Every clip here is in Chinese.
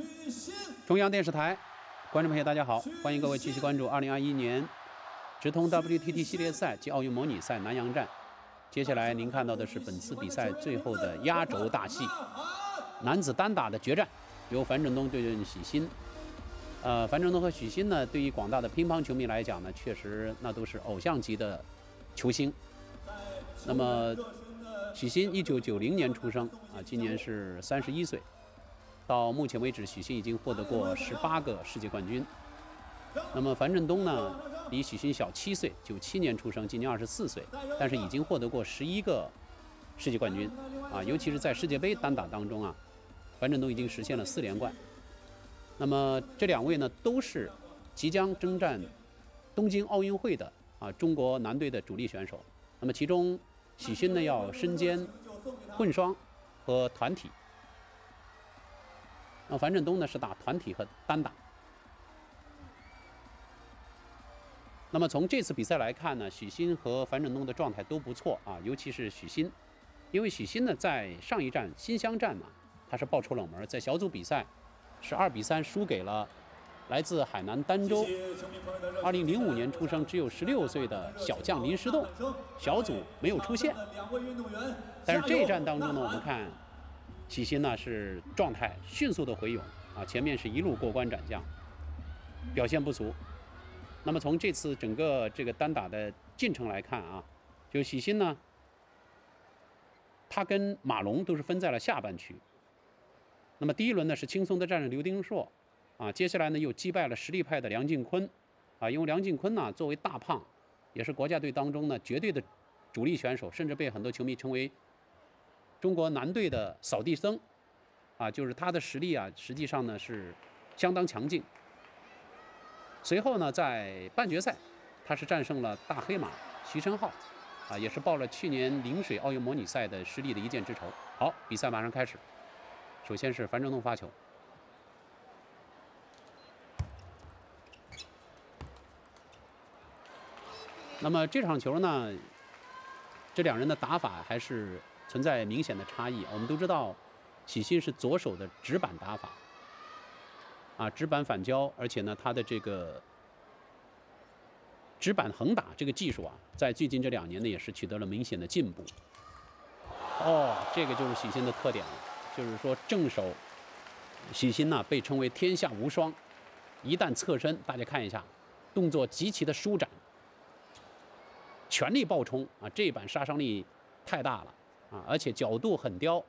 许昕，中央电视台，观众朋友大家好，欢迎各位继续关注2021年直通 WTT 系列赛及奥运模拟赛南洋站。接下来您看到的是本次比赛最后的压轴大戏——男子单打的决战，由樊振东对阵许昕。樊振东和许昕呢，对于广大的乒乓球迷来讲呢，确实那都是偶像级的球星。那么，许昕1990年出生啊，今年是31岁。 到目前为止，许昕已经获得过18个世界冠军。那么樊振东呢，比许昕小7岁，97年出生，今年24岁，但是已经获得过11个世界冠军啊！尤其是在世界杯单打当中啊，樊振东已经实现了4连冠。那么这两位呢，都是即将征战东京奥运会的啊中国男队的主力选手。那么其中，许昕呢要身兼混双和团体。 那樊振东呢是打团体和单打。那么从这次比赛来看呢，许昕和樊振东的状态都不错啊，尤其是许昕，因为许昕呢在上一站新乡站呢，他是爆出冷门，在小组比赛是2比3输给了来自海南儋州、2005年出生、只有16岁的小将林诗栋，小组没有出现。但是这一站当中呢，我们看。 许昕呢是状态迅速的回勇啊，前面是一路过关斩将，表现不俗。那么从这次整个这个单打的进程来看啊，就许昕呢，他跟马龙都是分在了下半区。那么第一轮呢是轻松的战胜刘丁硕，啊，接下来呢又击败了实力派的梁靖昆，啊，因为梁靖昆呢作为大胖，也是国家队当中呢绝对的主力选手，甚至被很多球迷称为。 中国男队的扫地僧，啊，就是他的实力啊，实际上呢是相当强劲。随后呢，在半决赛，他是战胜了大黑马徐琛浩，啊，也是报了去年陵水奥运模拟赛的失利的一箭之仇。好，比赛马上开始，首先是樊振东发球，那么这场球呢，这两人的打法还是。 存在明显的差异。我们都知道，许昕是左手的直板打法，啊，直板反胶，而且呢，他的这个直板横打这个技术啊，在最近这2年呢，也是取得了明显的进步。哦，这个就是许昕的特点了，就是说正手，许昕呢被称为天下无双，一旦侧身，大家看一下，动作极其的舒展，全力暴冲啊，这一板杀伤力太大了。 啊，而且角度很刁。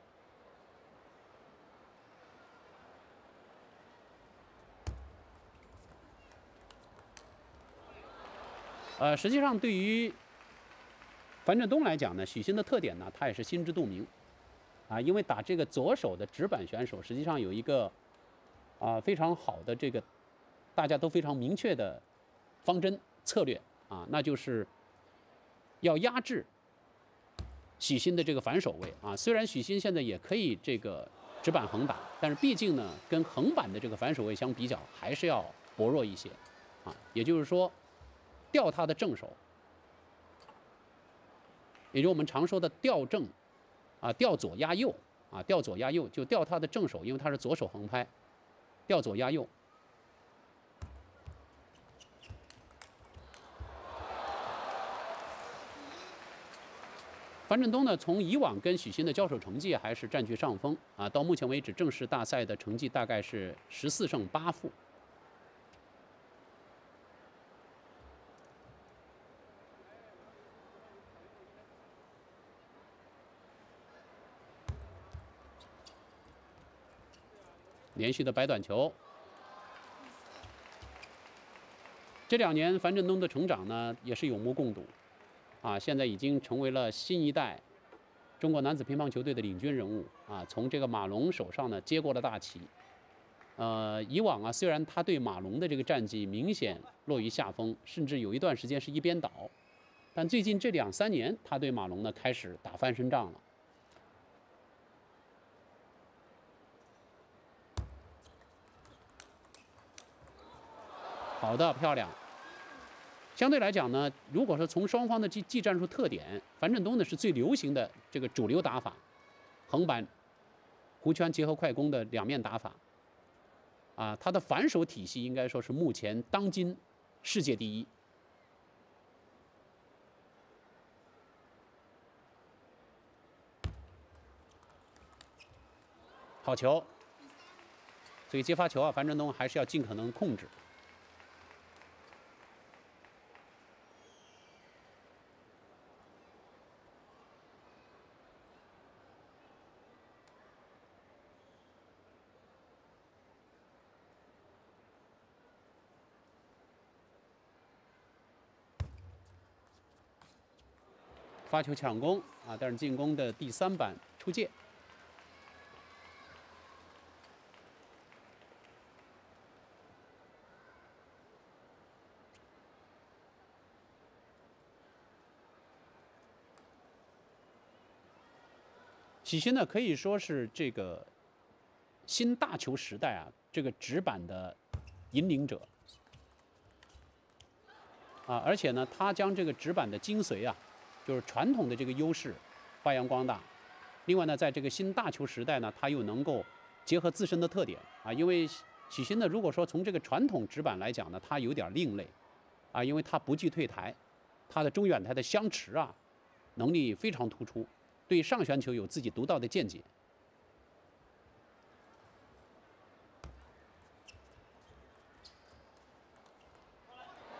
实际上对于樊振东来讲呢，许昕的特点呢，他也是心知肚明。啊，因为打这个左手的直板选手，实际上有一个啊非常好的这个大家都非常明确的方针策略啊，那就是要压制。 许昕的这个反手位啊，虽然许昕现在也可以这个直板横打，但是毕竟呢，跟横板的这个反手位相比较，还是要薄弱一些，啊，也就是说，吊他的正手，也就是我们常说的吊正，啊，吊左压右，啊，吊左压右，就吊他的正手，因为他是左手横拍，吊左压右。 樊振东呢，从以往跟许昕的交手成绩还是占据上风啊。到目前为止，正式大赛的成绩大概是14胜8负。连续的摆短球。这2年樊振东的成长呢，也是有目共睹。 啊，现在已经成为了新一代中国男子乒乓球队的领军人物啊！从这个马龙手上呢接过了大旗。以往啊，虽然他对马龙的这个战绩明显落于下风，甚至有一段时间是一边倒，但最近这2、3年，他对马龙呢开始打翻身仗了。好的，漂亮。 相对来讲呢，如果说从双方的技战术特点，樊振东呢是最流行的这个主流打法，横板、弧圈结合快攻的两面打法。啊，它的反手体系应该说是目前当今世界第一。好球，所以接发球啊，樊振东还是要尽可能控制。 发球抢攻啊，但是进攻的第三板出界。许昕呢，可以说是这个新大球时代啊，这个直板的引领者啊，而且呢，他将这个直板的精髓啊。 就是传统的这个优势发扬光大，另外呢，在这个新大球时代呢，它又能够结合自身的特点啊，因为许昕呢，如果说从这个传统直板来讲呢，它有点另类啊，因为它不惧退台，它的中远台的相持啊能力非常突出，对上旋球有自己独到的见解。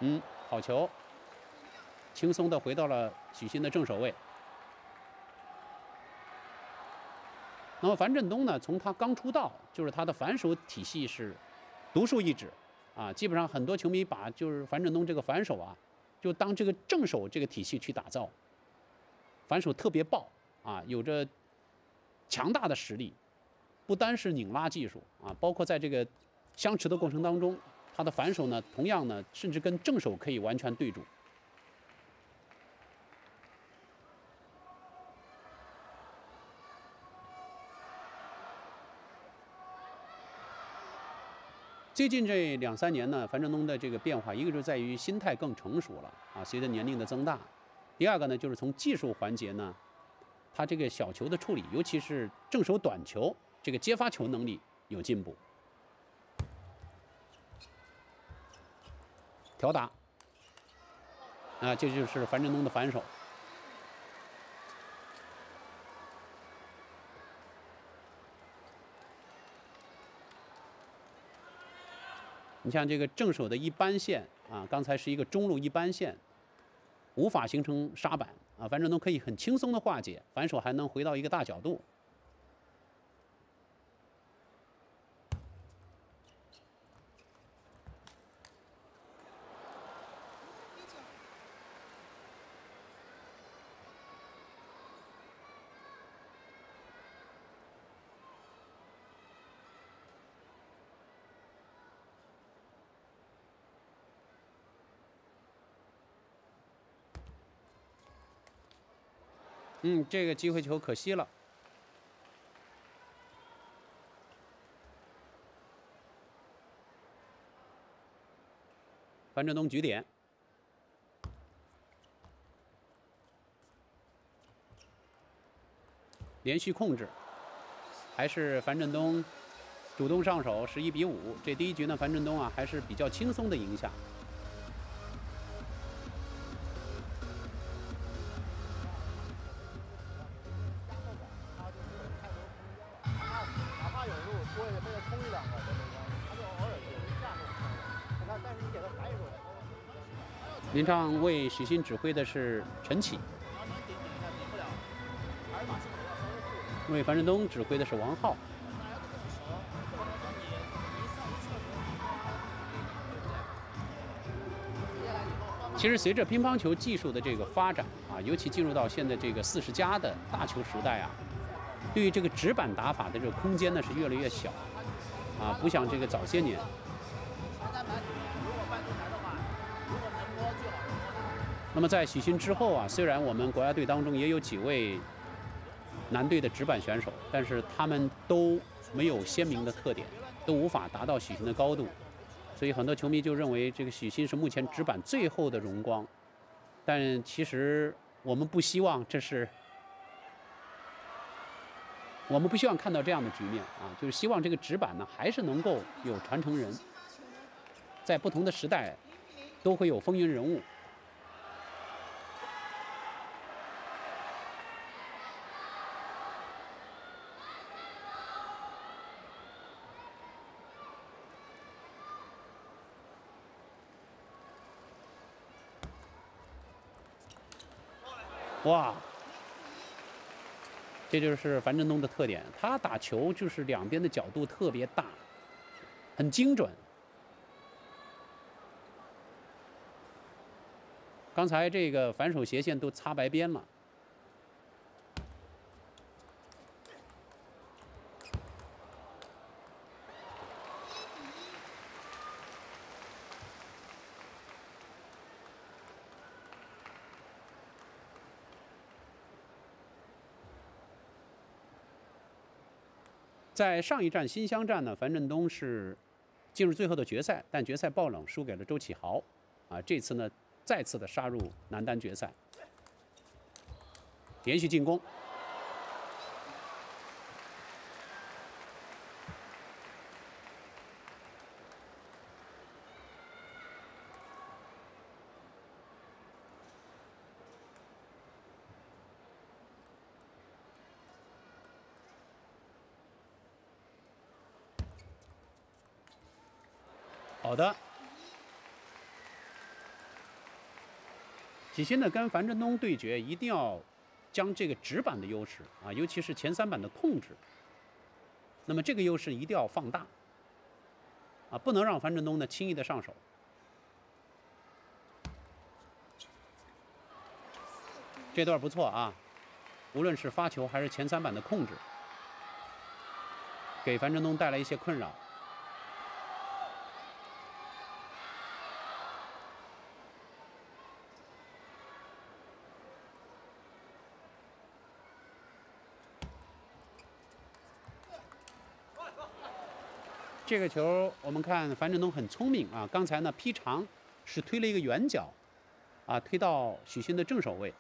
嗯，好球。 轻松的回到了许昕的正手位。那么樊振东呢？从他刚出道，就是他的反手体系是独树一帜啊。基本上很多球迷把就是樊振东这个反手啊，就当这个正手这个体系去打造。反手特别爆啊，有着强大的实力，不单是拧拉技术啊，包括在这个相持的过程当中，他的反手呢，同样呢，甚至跟正手可以完全对住。 最近这两三年呢，樊振东的这个变化，一个就在于心态更成熟了啊，随着年龄的增大；第二个呢，就是从技术环节呢，他这个小球的处理，尤其是正手短球这个接发球能力有进步。挑打，啊，这就是樊振东的反手。 你像这个正手的一般线啊，刚才是一个中路一般线，无法形成杀板啊，樊振东可以很轻松的化解，反手还能回到一个大角度。嗯，这个机会球可惜了。樊振东局点，连续控制，还是樊振东主动上手，11比5。这第一局呢，樊振东啊还是比较轻松的赢下。 临场为许昕指挥的是陈启，为樊振东指挥的是王皓。其实随着乒乓球技术的这个发展啊，尤其进入到现在这个40+的大球时代啊，对于这个直板打法的这个空间呢是越来越小啊，不像这个早些年。 那么在许昕之后啊，虽然我们国家队当中也有几位男队的直板选手，但是他们都没有鲜明的特点，都无法达到许昕的高度，所以很多球迷就认为这个许昕是目前直板最后的荣光。但其实我们不希望这是我们不希望看到这样的局面啊，就是希望这个纸板呢还是能够有传承人，在不同的时代都会有风云人物。哇！ 这就是樊振东的特点，他打球就是两边的角度特别大，很精准。刚才这个反手斜线都擦白边了。在上一站新乡站呢，樊振东是进入最后的决赛，但决赛爆冷输给了周启豪，啊，这次呢再次的杀入男单决赛，连续进攻。好的，许昕呢跟樊振东对决，一定要将这个直板的优势啊，尤其是前三板的控制，那么这个优势一定要放大啊，不能让樊振东呢轻易的上手。这段不错啊，无论是发球还是前三板的控制，给樊振东带来一些困扰。 这个球我们看樊振东很聪明啊，刚才呢劈长是推了一个圆角，啊推到许昕的正手位。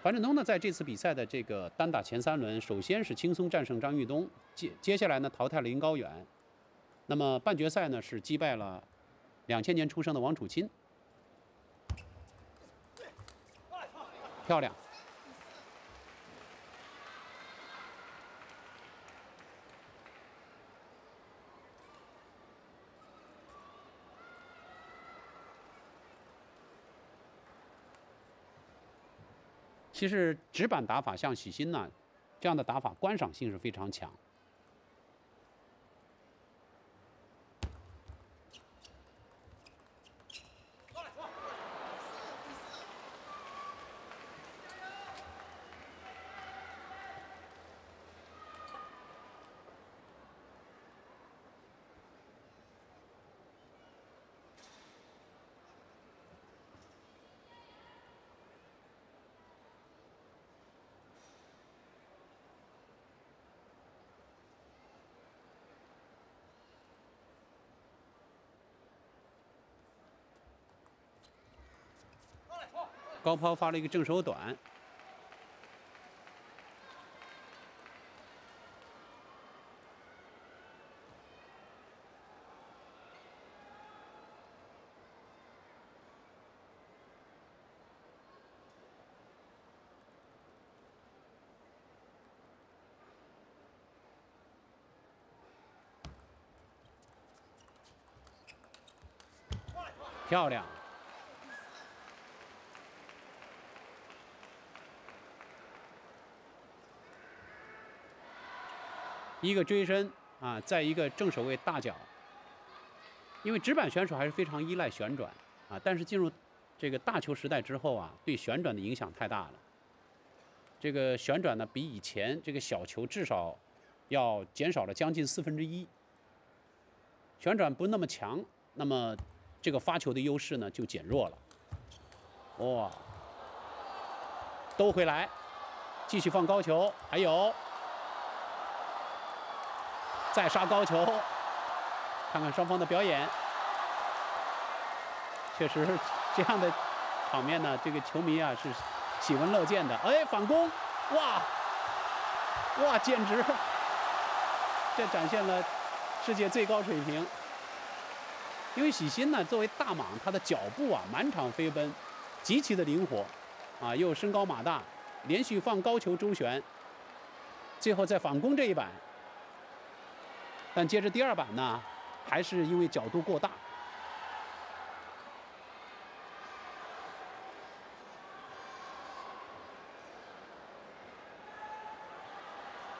樊振东呢在这次比赛的这个单打前三轮，首先是轻松战胜张玉东，接下来呢淘汰了林高远，那么半决赛呢是击败了2000年出生的王楚钦。 漂亮！其实直板打法像许昕呢，这样的打法观赏性是非常强。高抛发了一个正手短，漂亮。 一个追身啊，再一个正手位大脚，因为直板选手还是非常依赖旋转啊，但是进入这个大球时代之后啊，对旋转的影响太大了。这个旋转呢，比以前这个小球至少要减少了将近1/4，旋转不那么强，那么这个发球的优势呢就减弱了。哇，兜回来，继续放高球，还有。 再杀高球，看看双方的表演。确实这样的场面呢，这个球迷啊是喜闻乐见的。哎，反攻，哇，哇，简直！这展现了世界最高水平。因为许昕呢，作为大蟒，他的脚步啊满场飞奔，极其的灵活，啊，又身高马大，连续放高球周旋，最后在反攻这一板。 但接着第二板呢，还是因为角度过大。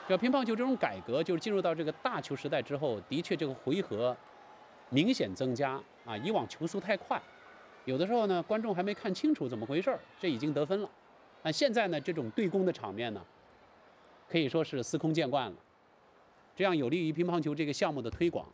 这乒乓球这种改革，就是进入到这个大球时代之后，的确这个回合明显增加啊。以往球速太快，有的时候呢观众还没看清楚怎么回事儿，这已经得分了。但现在呢，这种对攻的场面呢，可以说是司空见惯了。 这样有利于乒乓球这个项目的推广。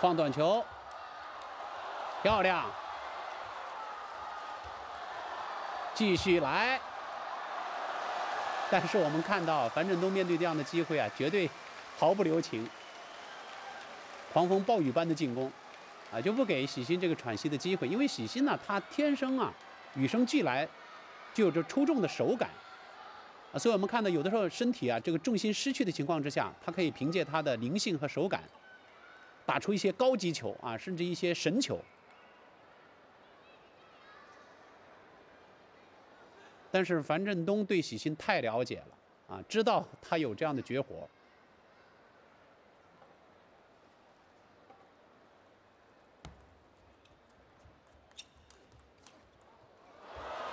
放短球，漂亮！继续来。但是我们看到樊振东面对这样的机会啊，绝对毫不留情，狂风暴雨般的进攻，啊，就不给许昕这个喘息的机会。因为许昕呢，他天生啊，与生俱来就有着出众的手感，啊，所以我们看到有的时候身体啊，这个重心失去的情况之下，他可以凭借他的灵性和手感。 打出一些高级球啊，甚至一些神球。但是樊振东对许昕太了解了啊，知道他有这样的绝活。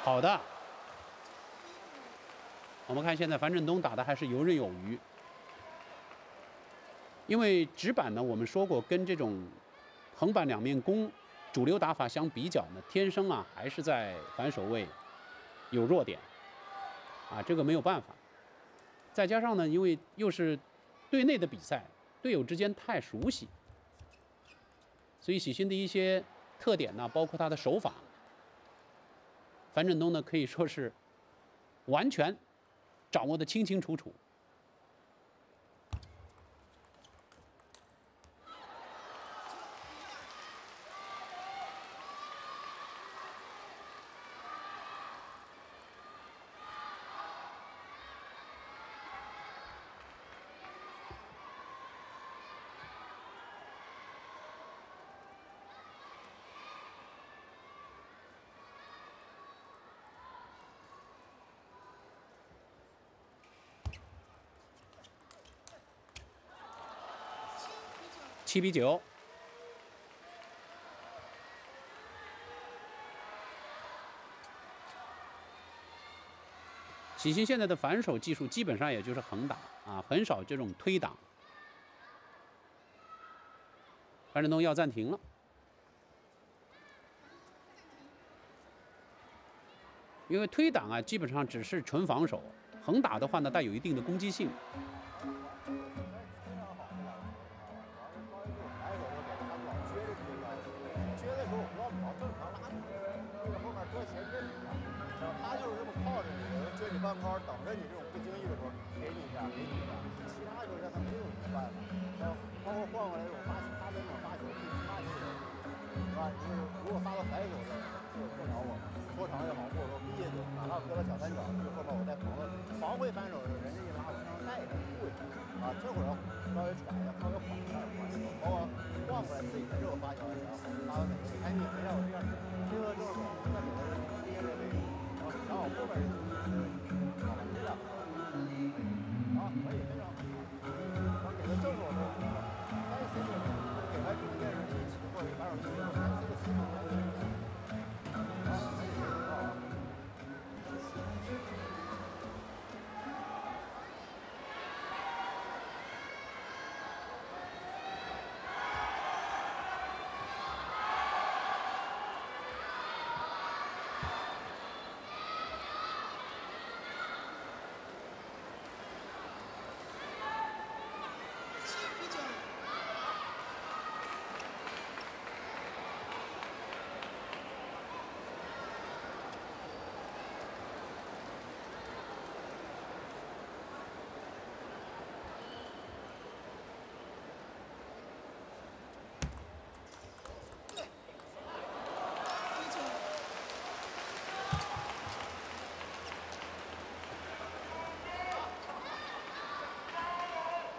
好的，我们看现在樊振东打的还是游刃有余。 因为直板呢，我们说过，跟这种横板两面攻主流打法相比较呢，天生啊还是在反手位有弱点，啊，这个没有办法。再加上呢，因为又是队内的比赛，队友之间太熟悉，所以许昕的一些特点呢，包括他的手法，樊振东呢可以说是完全掌握得清清楚楚。 7比9，许昕现在的反手技术基本上也就是横打啊，很少这种推挡。樊振东要暂停了。 因为推挡啊，基本上只是纯防守；横打的话呢，带有一定的攻击性。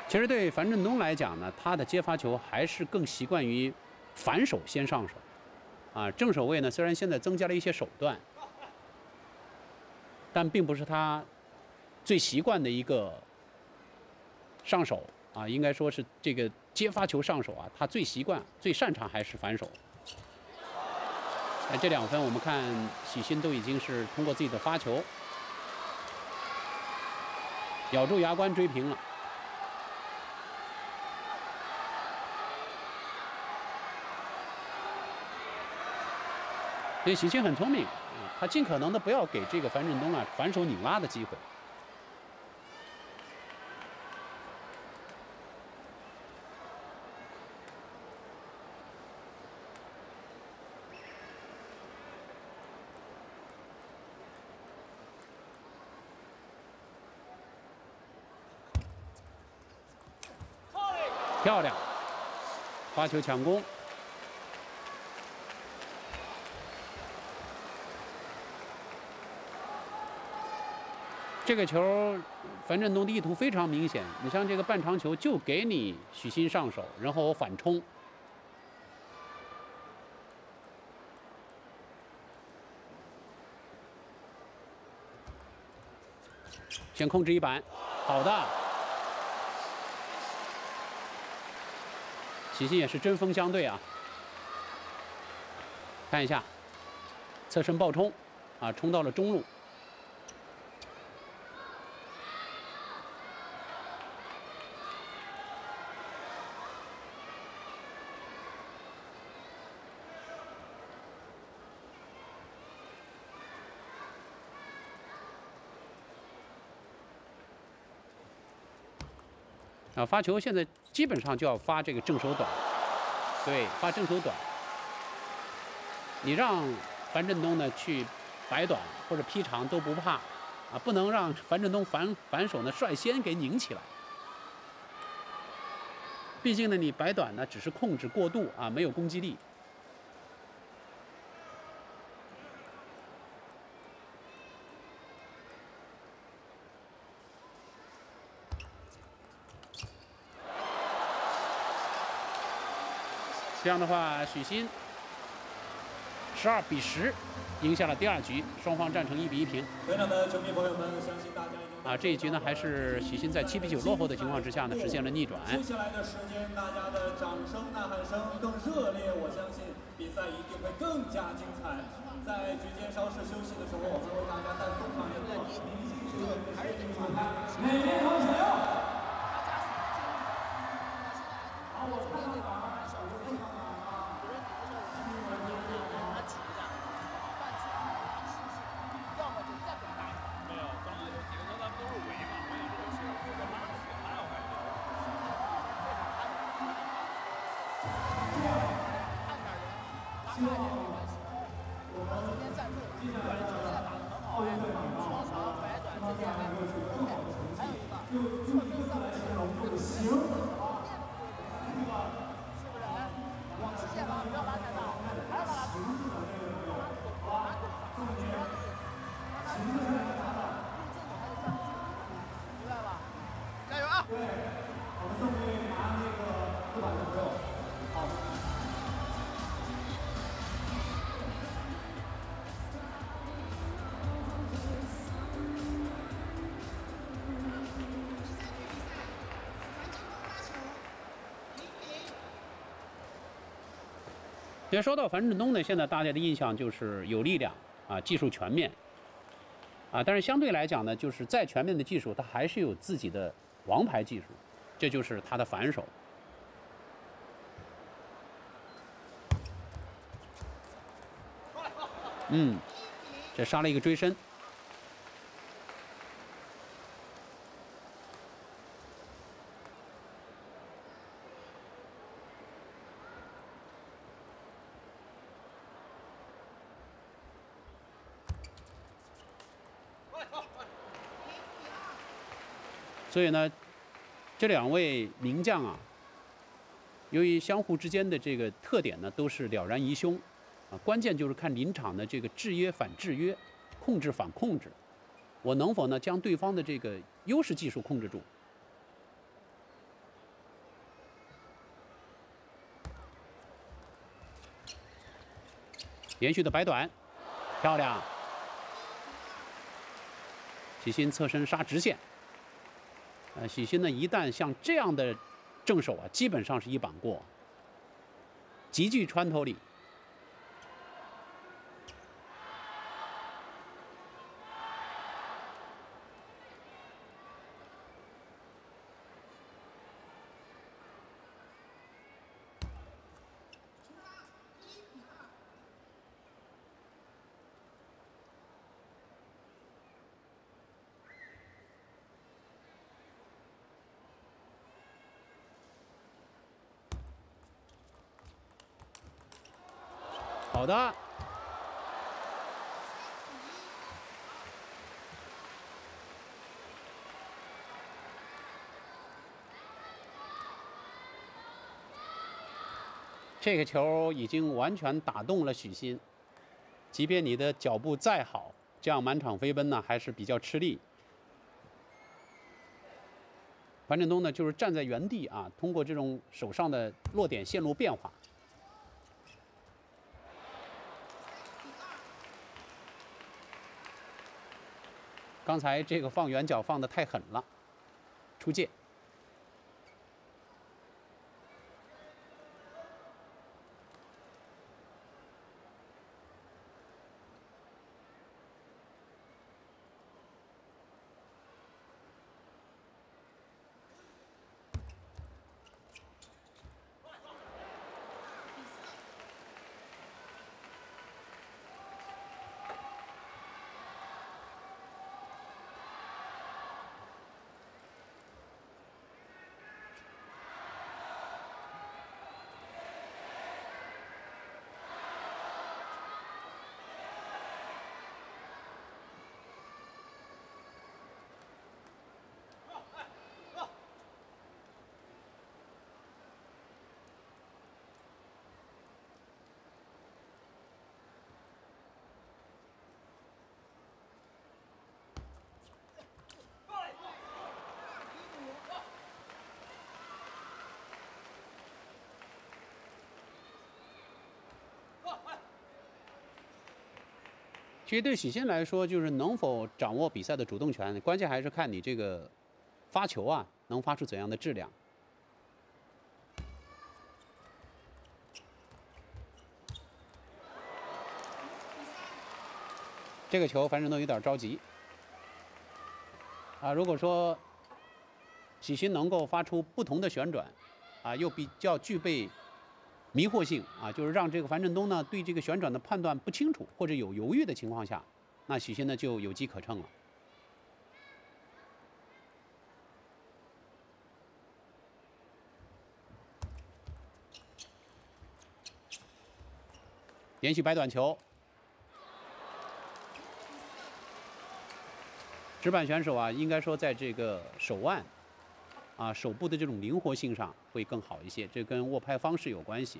其实对樊振东来讲呢，他的接发球还是更习惯于反手先上手，啊，正手位呢虽然现在增加了一些手段，但并不是他最习惯的一个上手啊，应该说是这个接发球上手啊，他最习惯、最擅长还是反手。 这2分，我们看许昕都已经是通过自己的发球，咬住牙关追平了。所以许昕很聪明，他尽可能的不要给这个樊振东啊反手拧拉的机会。漂亮，发球抢攻。这个球，樊振东的意图非常明显。你像这个半长球，就给你许昕上手，然后我反冲。先控制一板，好的。 许昕也是针锋相对啊，看一下，侧身暴冲，啊，冲到了中路。啊，发球现在基本上就要发这个正手短，对，发正手短。你让樊振东呢去摆短或者劈长都不怕，啊，不能让樊振东反手呢率先给拧起来。毕竟呢，你摆短呢只是控制过度啊，没有攻击力。 这样的话，许昕12比10赢下了第二局，双方战成1比1平。全场的球迷朋友们，相信大家已经啊，这一局呢还是许昕在7比9落后的情况之下呢，实现了逆转。接下来的时间，大家的掌声、呐喊声更热烈，我相信比赛一定会更加精彩。在局间稍事休息的时候，我们为大家再送上一段美丽同学。好，我看看啊。 也说到樊振东呢，现在大家的印象就是有力量啊，技术全面啊，但是相对来讲呢，就是再全面的技术，他还是有自己的王牌技术，这就是他的反手。嗯，这杀了一个追身。 所以呢，这2位名将啊，由于相互之间的这个特点呢，都是了然于胸，啊，关键就是看临场的这个制约反制约，控制反控制，我能否呢将对方的这个优势技术控制住？连续的摆短，漂亮。许昕侧身杀直线。许昕呢，一旦像这样的正手啊，基本上是一板过，极具穿透力。 好的，这个球已经完全打动了许昕。即便你的脚步再好，这样满场飞奔呢，还是比较吃力。樊振东呢，就是站在原地啊，通过这种手上的落点线路变化。 刚才这个放远角放得太狠了，出界。其实对许昕来说，就是能否掌握比赛的主动权，关键还是看你这个发球啊，能发出怎样的质量。这个球樊振东有点着急啊！如果说许昕能够发出不同的旋转，啊，又比较具备。 迷惑性啊，就是让这个樊振东呢对这个旋转的判断不清楚或者有犹豫的情况下，那许昕呢就有机可乘了。连续摆短球，直板选手啊，应该说在这个手腕。 啊，手部的这种灵活性上会更好一些，这跟握拍方式有关系。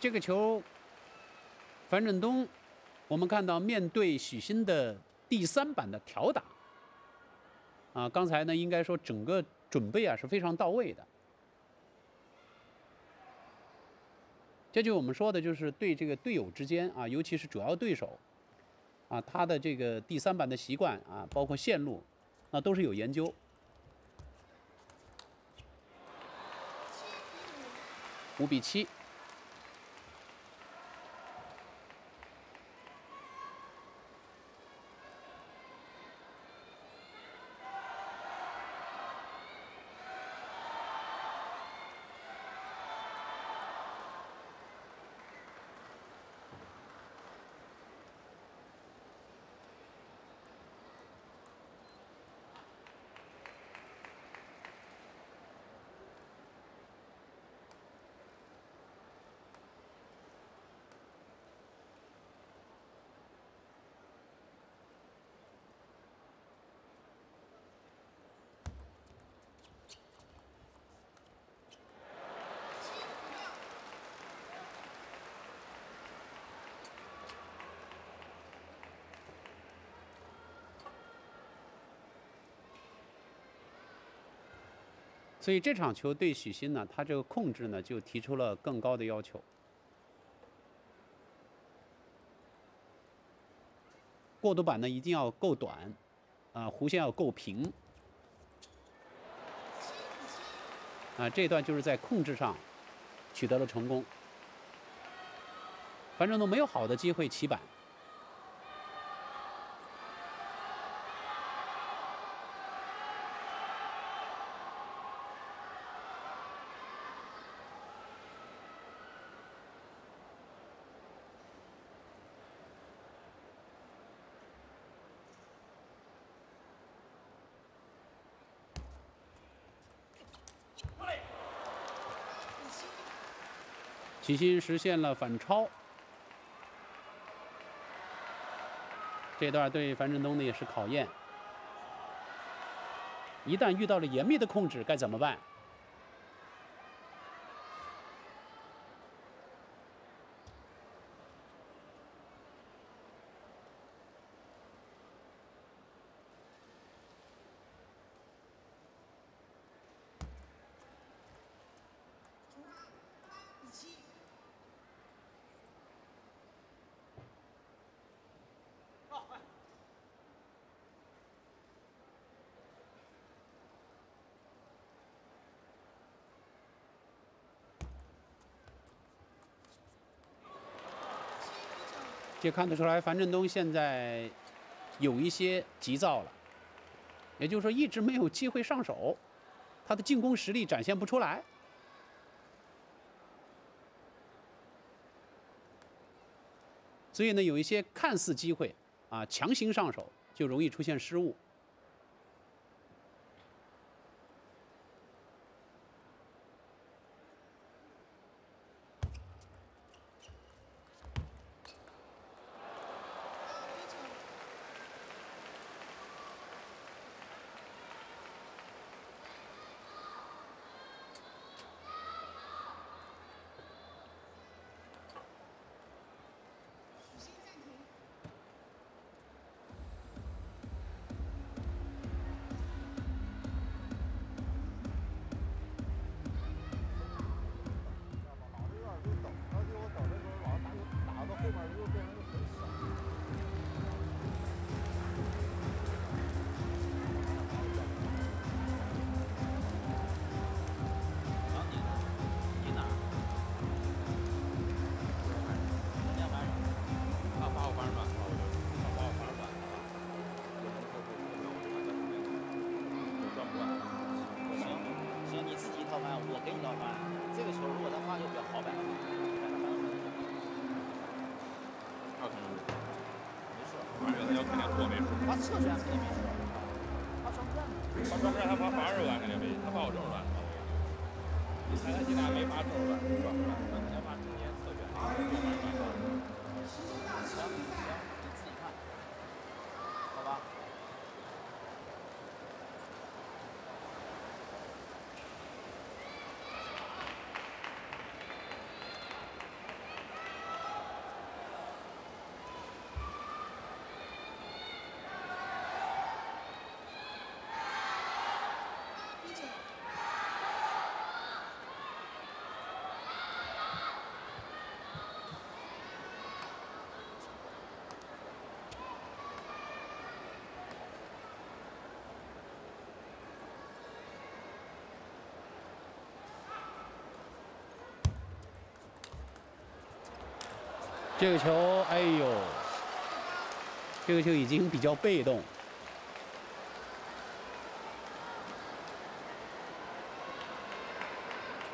这个球，樊振东，我们看到面对许昕的第三板的挑打，啊，刚才呢应该说整个准备啊是非常到位的，这就是我们说的，就是对这个队友之间啊，尤其是主要对手，啊，他的这个第三板的习惯啊，包括线路，那都是有研究。 5比7。所以这场球对许昕呢，他这个控制呢就提出了更高的要求。过渡板呢一定要够短，弧线要够平。 这一段就是在控制上取得了成功。樊振东没有好的机会起板。许昕实现了反超，这段对樊振东呢也是考验。一旦遇到了严密的控制，该怎么办？也看得出来，樊振东现在有一些急躁了，也就是说一直没有机会上手，他的进攻实力展现不出来。所以呢，有一些看似机会强行上手就容易出现失误。这个球，哎呦，这个球已经比较被动。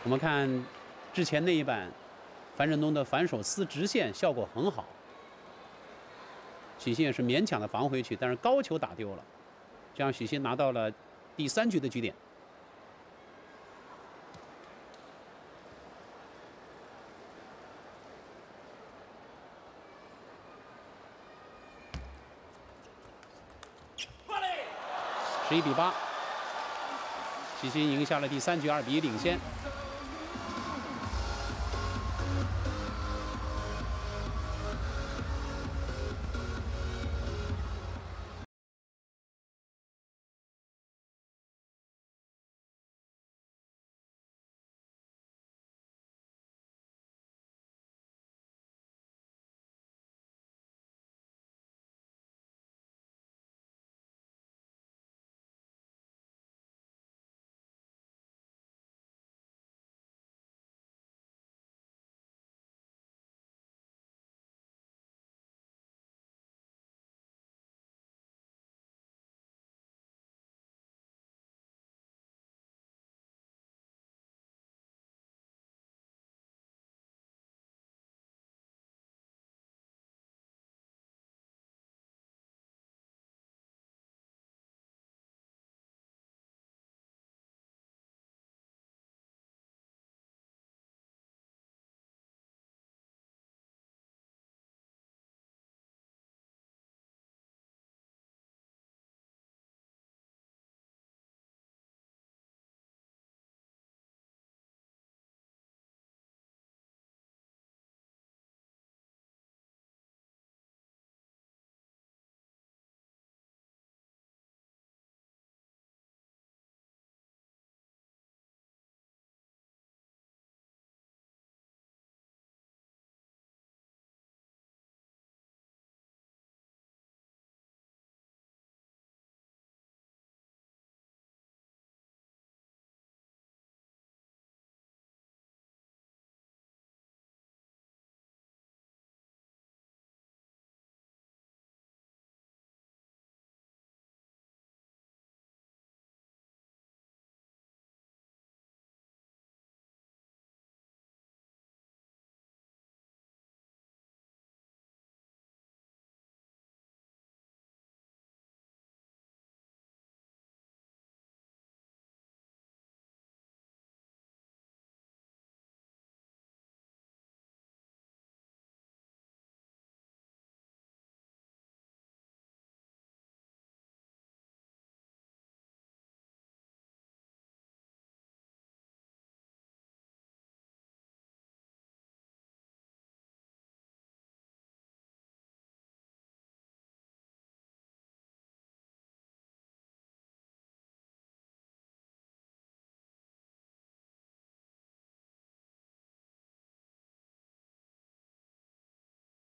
我们看之前那一版，樊振东的反手撕直线效果很好，许昕也是勉强的防回去，但是高球打丢了，这样许昕拿到了第三局的局点。 11比8，许昕赢下了第3局，2比1领先。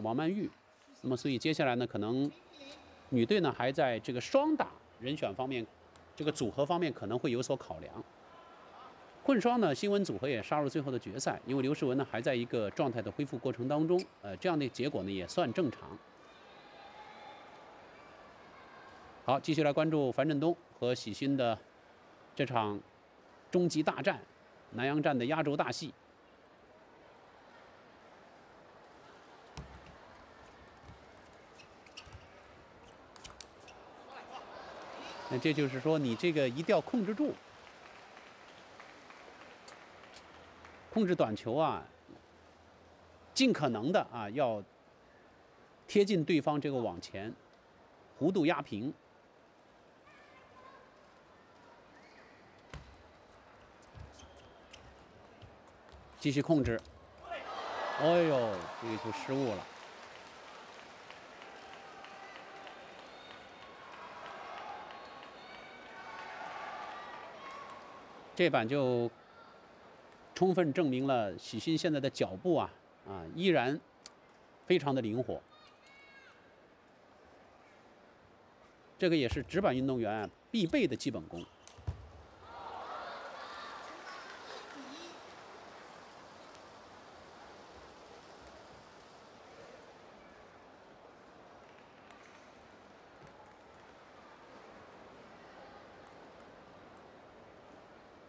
王曼玉。那么所以接下来呢，可能女队呢还在这个双打人选方面，这个组合方面可能会有所考量。混双呢，新闻组合也杀入最后的决赛，因为刘诗雯呢还在一个状态的恢复过程当中，这样的结果呢也算正常。 好，继续来关注樊振东和许昕的这场终极大战，南阳站的压轴大戏。那这就是说，你这个一定要控制住，控制短球啊，尽可能的啊要贴近对方这个网前，弧度压平。 继续控制，哎呦，这个球失误了。这板就充分证明了许昕现在的脚步啊依然非常的灵活。这个也是直板运动员必备的基本功。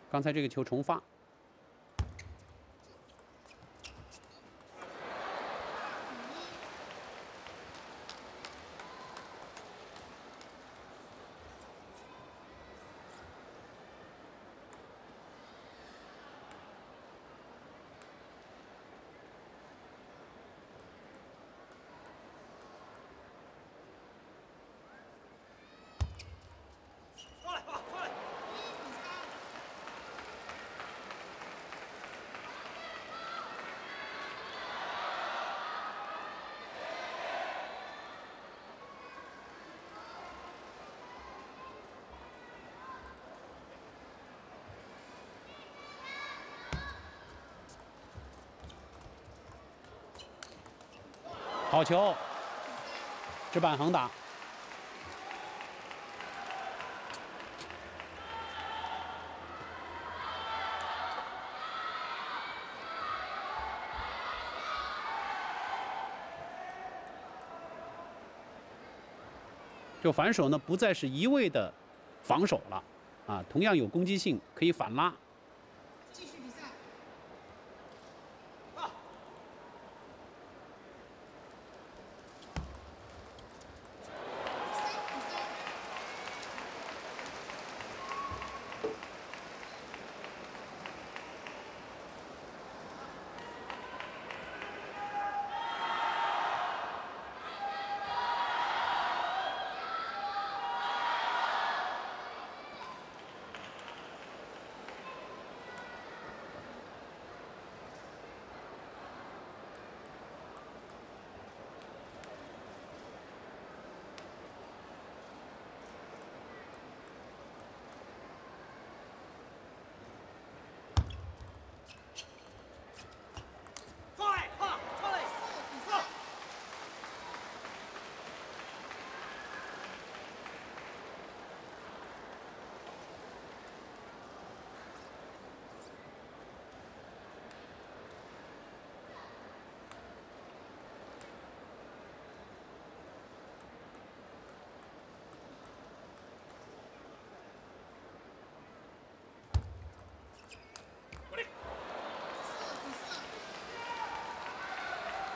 刚才这个球重发，过来吧，过来。 好球！直板横打。就反手呢，不再是一味的防守了，啊，同样有攻击性，可以反拉。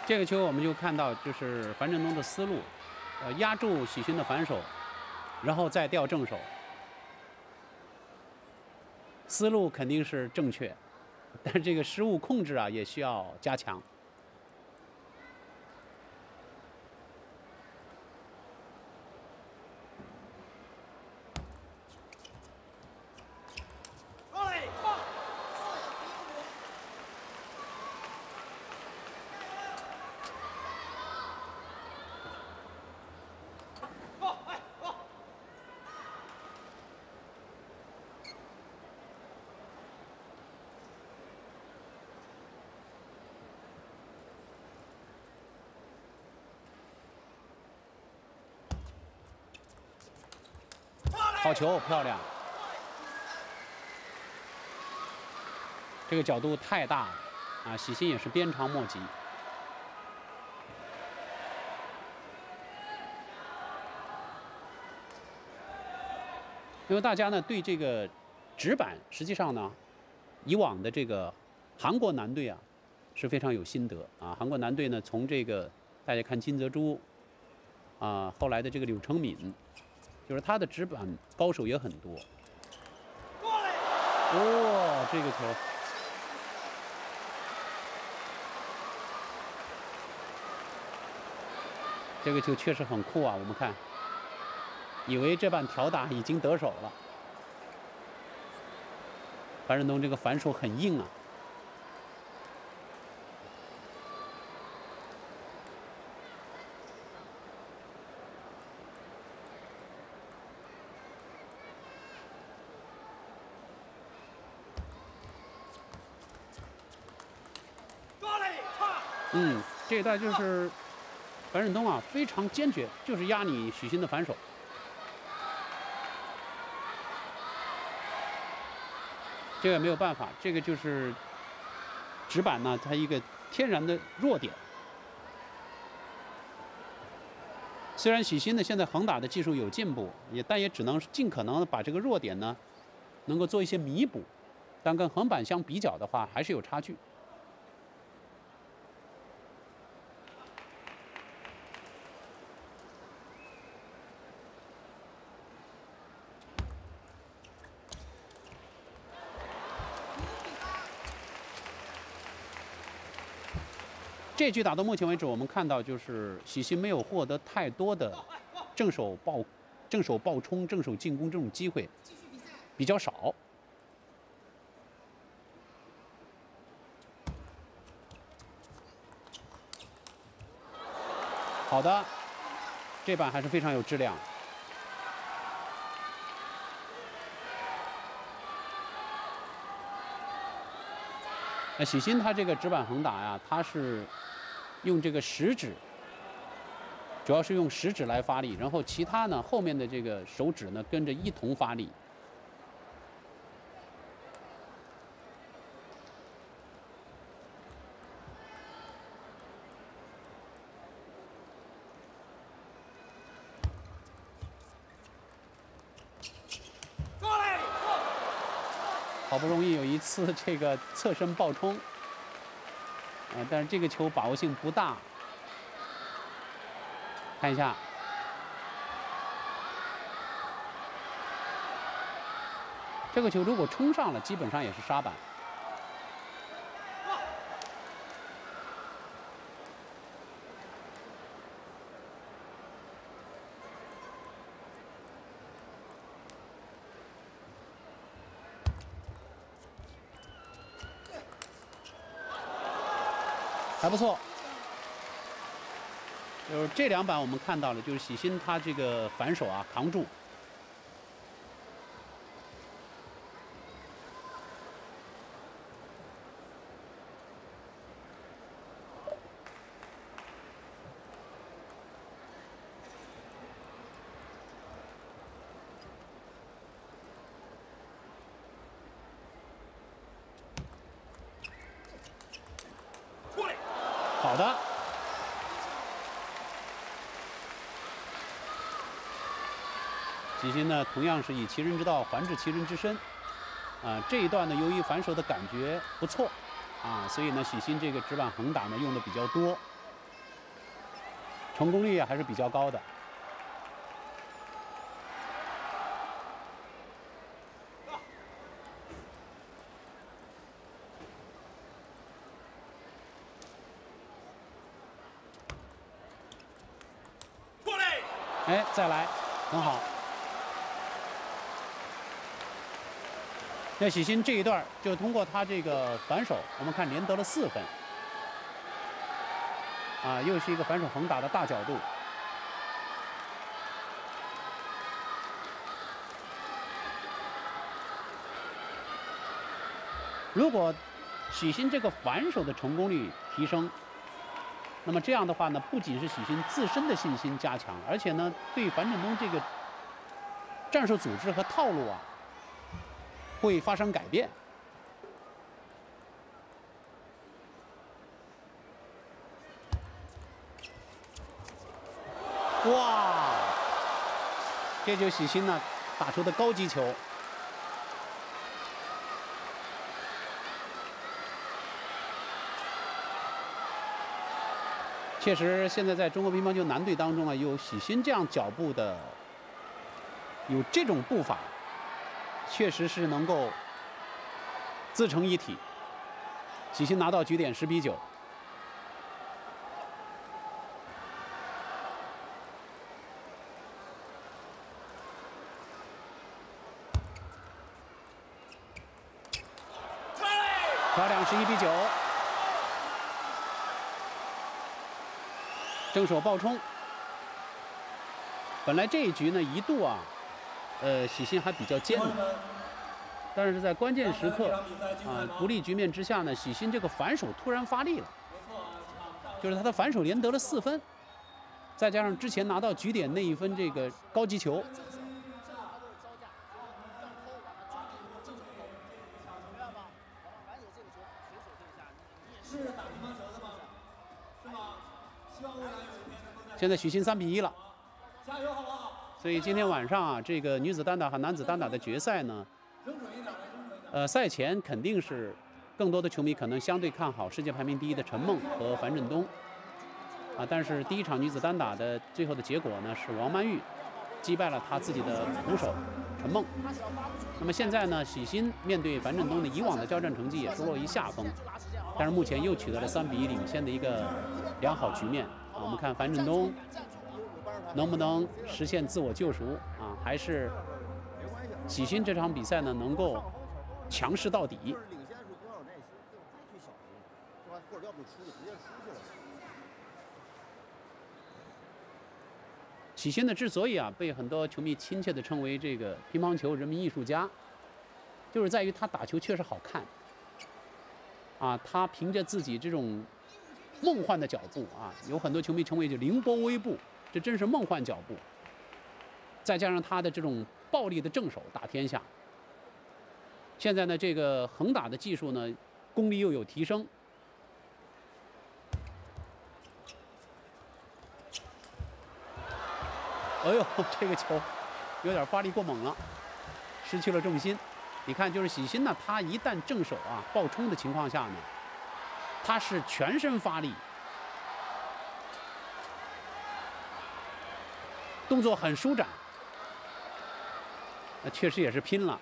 这个球我们就看到，就是樊振东的思路，压住许昕的反手，然后再吊正手，思路肯定是正确，但是这个失误控制啊也需要加强。过来，放。好球，漂亮！这个角度太大了啊！许昕也是鞭长莫及。 因为大家呢对这个直板，实际上呢，以往的这个韩国男队啊是非常有心得啊。韩国男队呢，从这个大家看金泽洙啊，后来的这个柳承敏，就是他的直板高手也很多。哦，这个球，这个球确实很酷啊！我们看。 以为这半挑打已经得手了，樊振东这个反手很硬啊。嗯，这一带就是樊振东啊，非常坚决，就是压你许昕的反手。 这个也没有办法，这个就是直板呢，它一个天然的弱点。虽然许昕呢现在横打的技术有进步，但也只能尽可能把这个弱点呢，能够做一些弥补，但跟横板相比较的话，还是有差距。这局打到目前为止，我们看到就是许昕没有获得太多的正手爆冲、正手进攻这种机会，比较少。好的，这板还是非常有质量。 那许昕他这个直板横打呀，他是用这个食指，主要是用食指来发力，然后其他呢后面的这个手指呢跟着一同发力。过来，好不容易有一次这个侧身爆冲，但是这个球把握性不大。看一下，这个球如果冲上了，基本上也是杀板。还不错，就是这两板我们看到了，就是许昕他这个反手啊扛住，好的，许昕呢，同样是以其人之道还治其人之身，这一段呢，由于反手的感觉不错，所以呢，许昕这个直板横打呢用的比较多，成功率还是比较高的。 哎，再来，很好。那许昕这一段就通过他这个反手，我们看连得了4分，又是一个反手横打的大角度。如果许昕这个反手的成功率提升。 那么这样的话呢，不仅是许昕自身的信心加强，而且呢，对樊振东这个战术组织和套路啊会发生改变。哇，这就是许昕呢打出的高级球。 确实，现在在中国乒乓球男队当中啊，有许昕这样脚步的，有这种步伐，确实是能够自成一体。许昕拿到局点10比9。漂亮，11比9。 正手暴冲，本来这一局呢一度啊，许昕还比较艰难，但是在关键时刻啊不利局面之下呢，许昕这个反手突然发力了，就是他的反手连得了4分，再加上之前拿到局点那一分这个高级球，是打乒乓球的吗？是吗？ 现在许昕3比1了，加油好不好？所以今天晚上啊，这个女子单打和男子单打的决赛呢，赛前肯定是更多的球迷可能相对看好世界排名第一的陈梦和樊振东，啊，但是第一场女子单打的最后的结果呢是王曼玉击败了她自己的鼓手陈梦。那么现在呢，许昕面对樊振东的以往的交战成绩也落于下风，但是目前又取得了3比1领先的一个良好局面。 我们看樊振东能不能实现自我救赎啊？还是许昕这场比赛呢能够强势到底？许昕呢之所以啊被很多球迷亲切地称为这个乒乓球人民艺术家，就是在于他打球确实好看啊，他凭着自己这种。 梦幻的脚步啊，有很多球迷称为就凌波微步，这真是梦幻脚步。再加上他的这种暴力的正手打天下，现在呢这个横打的技术呢，功力又有提升。哎呦，这个球有点发力过猛了，失去了重心。你看，就是许昕呢，他一旦正手啊暴冲的情况下呢。 他是全身发力，动作很舒展，那确实也是拼了。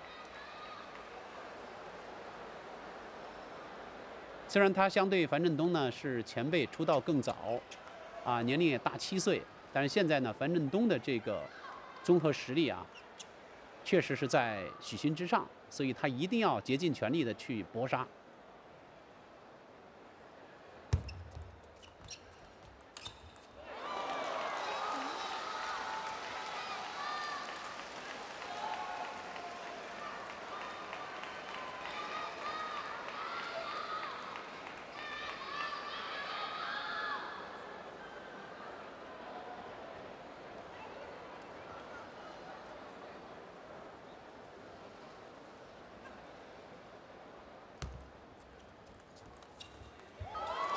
虽然他相对樊振东呢是前辈出道更早，啊年龄也大7岁，但是现在呢樊振东的这个综合实力啊，确实是在许昕之上，所以他一定要竭尽全力的去搏杀。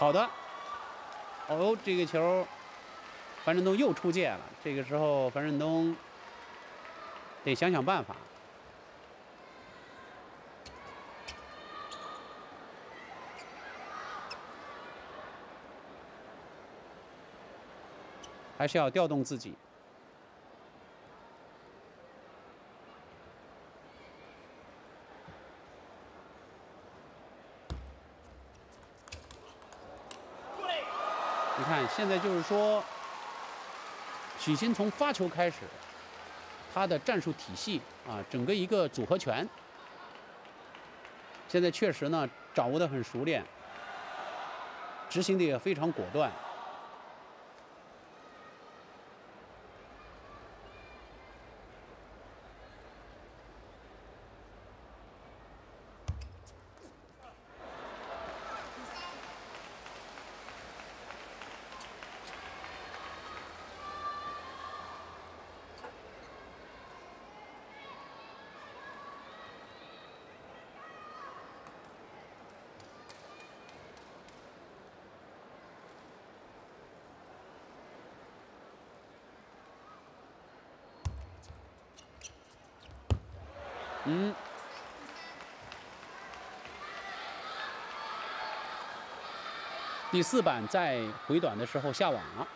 好的，哦，这个球，樊振东又出界了。这个时候，樊振东得想想办法。还是要调动自己。 你看，现在就是说，许昕从发球开始，他的战术体系啊，整个一个组合拳，现在确实呢掌握得很熟练，执行的也非常果断。嗯。第四板在回短的时候下网了。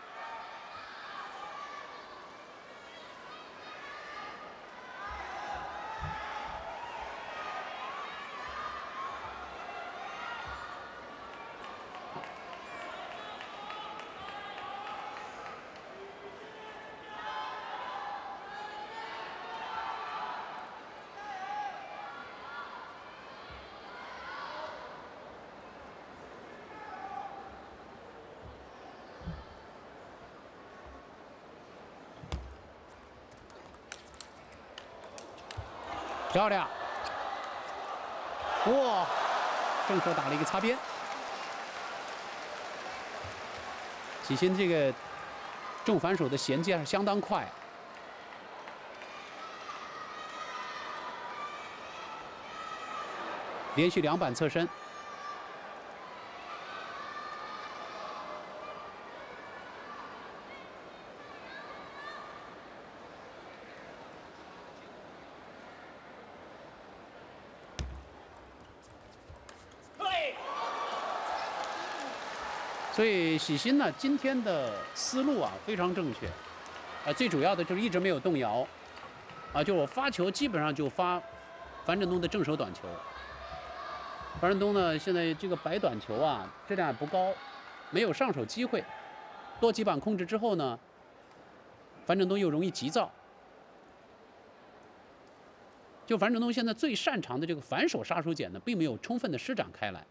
漂亮！哇，正手打了一个擦边。许昕这个正反手的衔接还是相当快。连续2板侧身。所以许昕呢，今天的思路啊非常正确，最主要的就是一直没有动摇，就我发球基本上就发樊振东的正手短球。樊振东呢，现在这个白短球啊质量也不高，没有上手机会，多几板控制之后呢，樊振东又容易急躁。就樊振东现在最擅长的这个反手杀手锏呢，并没有充分的施展开来。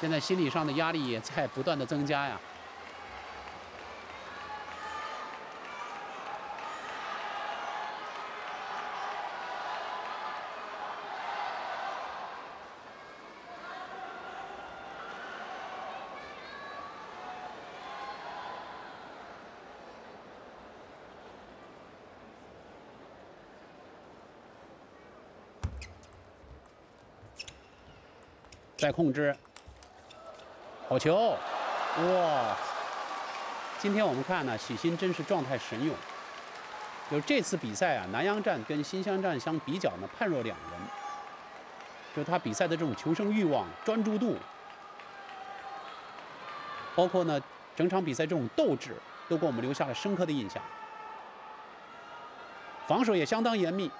现在心理上的压力也在不断的增加呀。再控制。 好球！哇！今天我们看呢，许昕真是状态神勇。就这次比赛啊，南阳站跟新乡站相比较呢，判若两人。就他比赛的这种求生欲望、专注度，包括呢整场比赛这种斗志，都给我们留下了深刻的印象。防守也相当严密。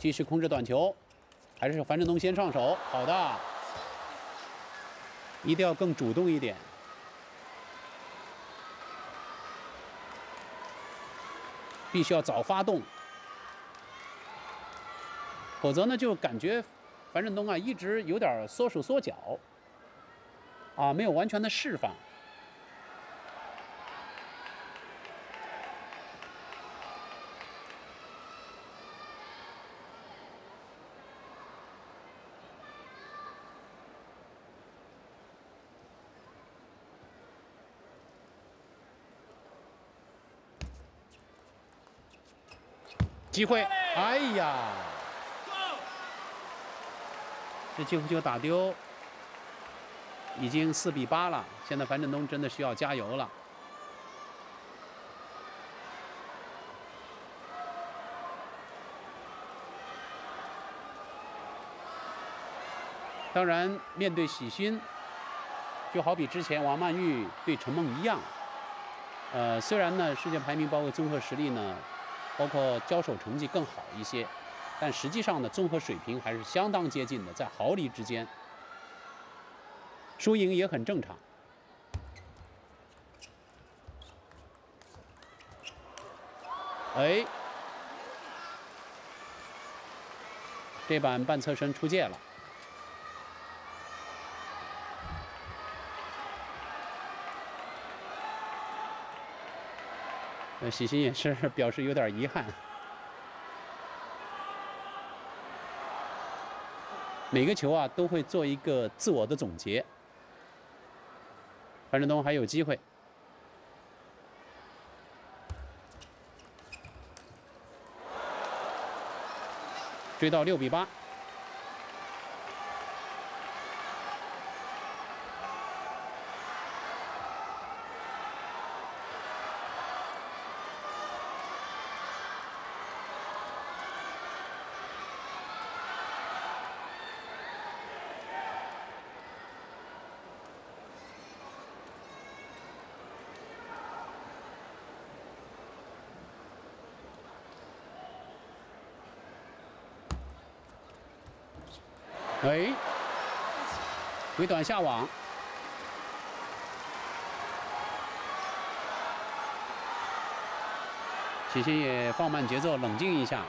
继续控制短球，还是樊振东先上手。好的，一定要更主动一点。必须要早发动，否则呢就感觉樊振东啊一直有点缩手缩脚，没有完全的释放。 机会，哎呀，这几乎就打丢，已经4比8了。现在樊振东真的需要加油了。当然，面对许昕，就好比之前王曼玉对陈梦一样，虽然呢世界排名包括综合实力呢。 包括交手成绩更好一些，但实际上呢，综合水平还是相当接近的，在毫厘之间，输赢也很正常。哎，这板半侧身出界了。 许昕也是表示有点遗憾。每个球啊都会做一个自我的总结。樊振东还有机会，追到6比8。哎，回短下网，许昕也放慢节奏，冷静一下。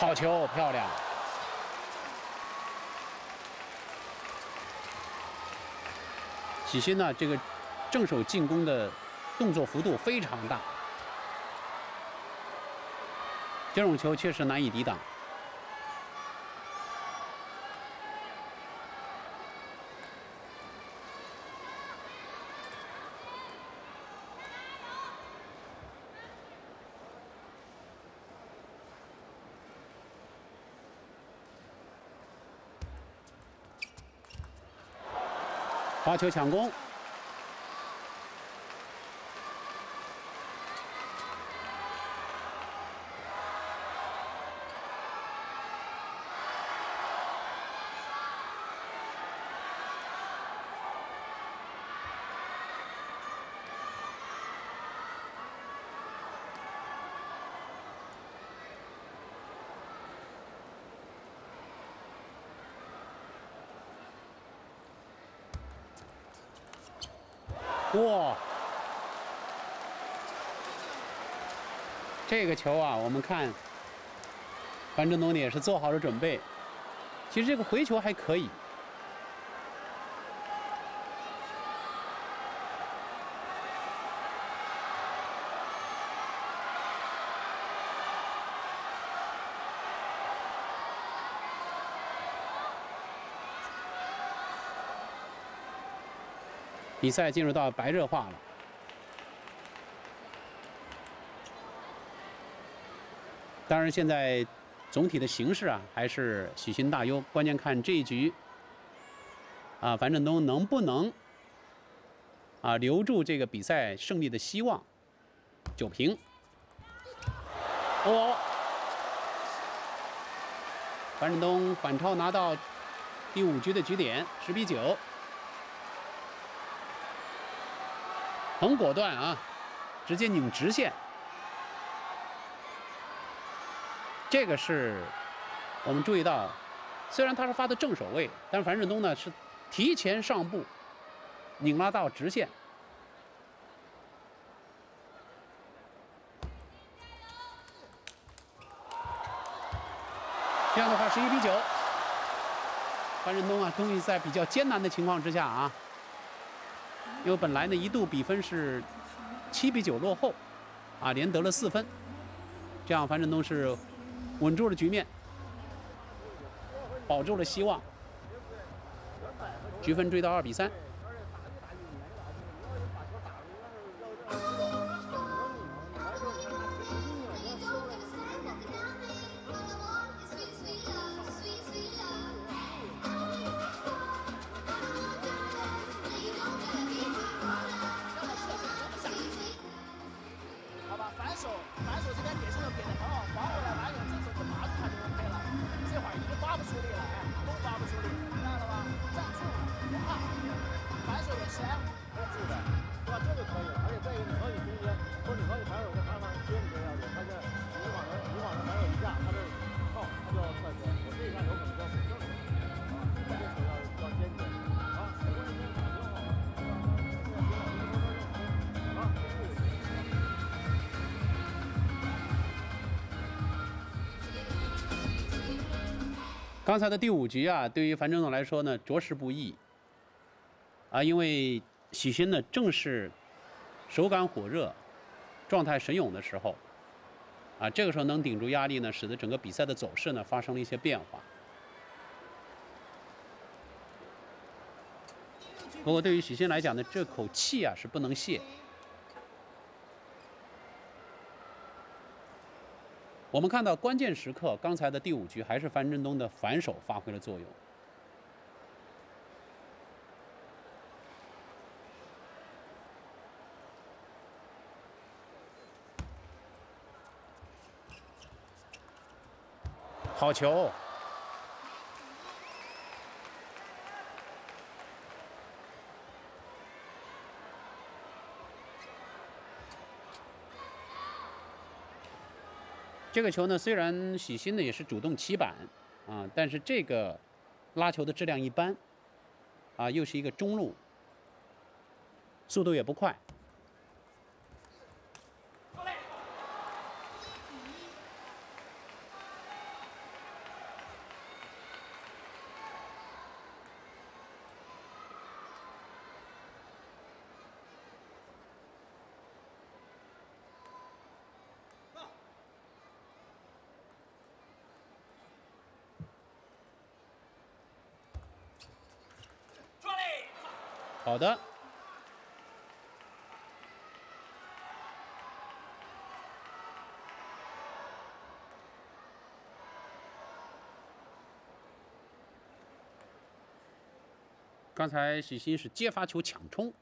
好球，漂亮！许昕呢，这个正手进攻的动作幅度非常大，这种球确实难以抵挡。罚球抢攻，哇！这个球啊，我们看，樊振东也是做好了准备。其实这个回球还可以。比赛进入到白热化了。当然，现在总体的形势啊，还是许昕大优。关键看这一局，樊振东能不能留住这个比赛胜利的希望。9平。哦，樊振东反超拿到第5局的局点，10比9。 很果断啊，直接拧直线，这个是我们注意到，虽然他是发的正手位，但樊振东呢是提前上步，拧拉到直线。这样的话11比9，樊振东啊，终于在比较艰难的情况之下啊。 因为本来呢一度比分是7比9落后，连得了4分，这样樊振东是稳住了局面，保住了希望，局分追到2比3。刚才的第5局啊，对于樊振东来说呢，着实不易因为许昕呢正是手感火热，状态神勇的时候，啊，这个时候能顶住压力呢，使得整个比赛的走势呢发生了一些变化。不过对于许昕来讲呢，这口气啊是不能泄。 我们看到关键时刻，刚才的第5局还是樊振东的反手发挥了作用。好球！这个球呢，虽然许昕呢也是主动起板啊，但是这个拉球的质量一般啊，又是一个中路，速度也不快。好的，刚才许昕是接发球抢冲。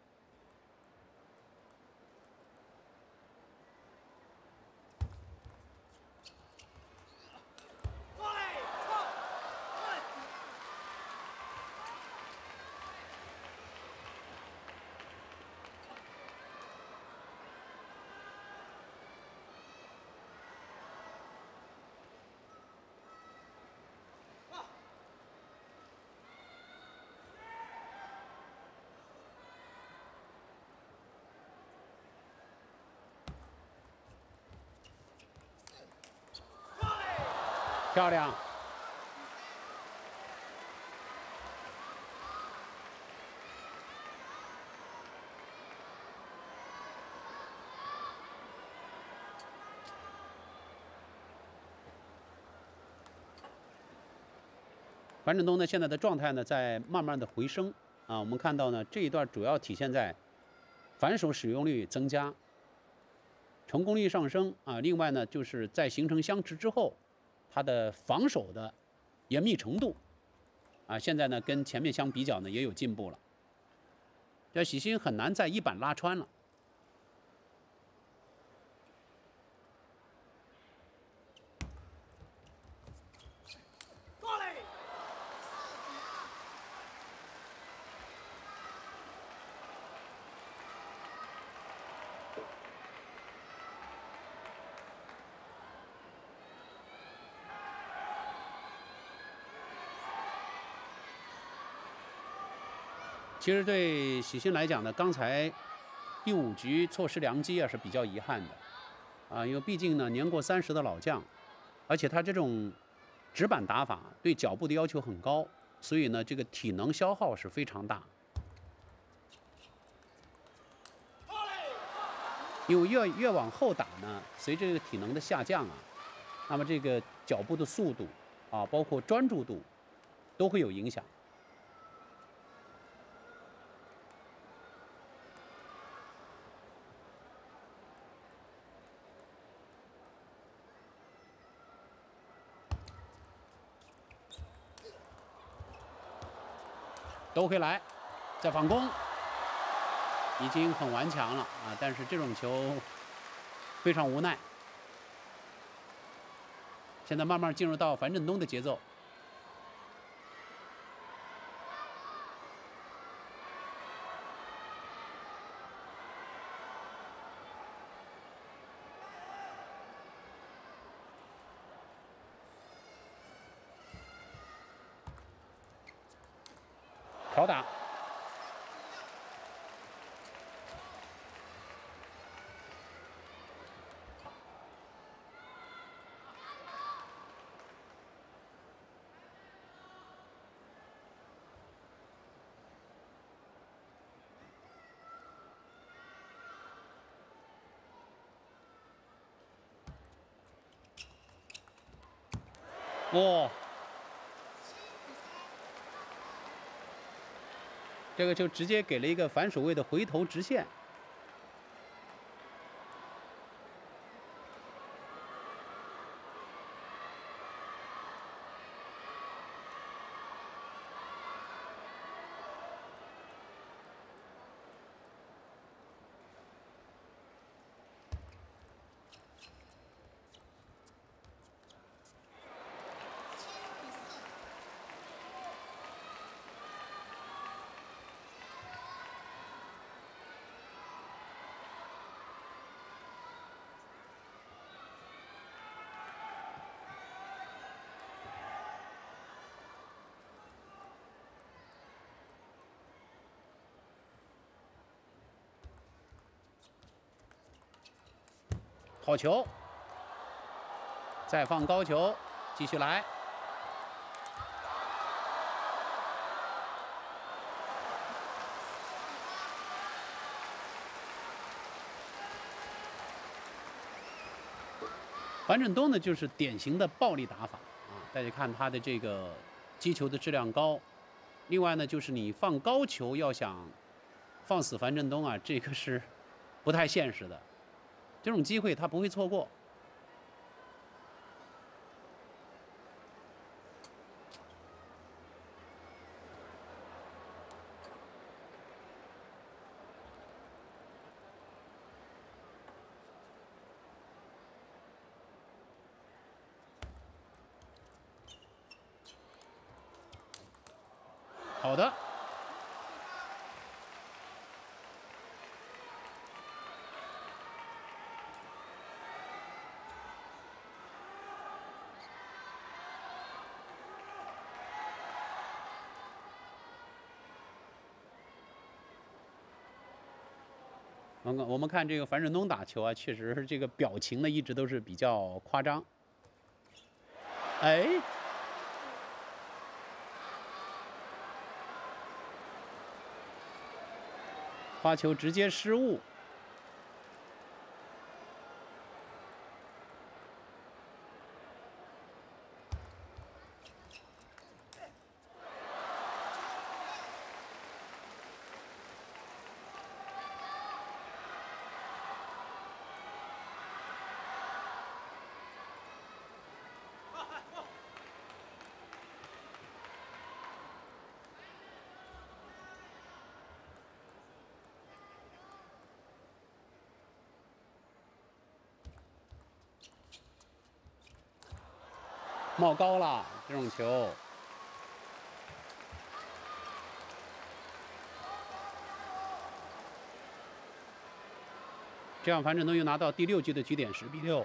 漂亮！樊振东呢，现在的状态呢，在慢慢的回升啊。我们看到呢，这一段主要体现在反手使用率增加、成功率上升啊。另外呢，就是在形成相持之后。 他的防守的严密程度，啊，现在呢跟前面相比较呢也有进步了。这许昕很难在一板拉穿了。过来。其实对许昕来讲呢，刚才第5局错失良机啊是比较遗憾的，啊，因为毕竟呢年过30的老将，而且他这种直板打法对脚步的要求很高，所以呢这个体能消耗是非常大。因为越往后打呢，随着这个体能的下降啊，那么这个脚步的速度啊，包括专注度都会有影响。 兜回来，再反攻，已经很顽强了啊！但是这种球非常无奈。现在慢慢进入到樊振东的节奏。好打，哇！这个就直接给了一个反手位的回头直线。 好球！再放高球，继续来。樊振东呢，就是典型的暴力打法啊！大家看他的这个击球的质量高，另外呢，就是你放高球要想放死樊振东啊，这个是不太现实的。 这种机会他不会错过。好的。 我们看这个樊振东打球啊，确实这个表情呢一直都是比较夸张。哎，发球直接失误。 冒高了，这种球。这样，樊振东又拿到第6局的局点，10比6。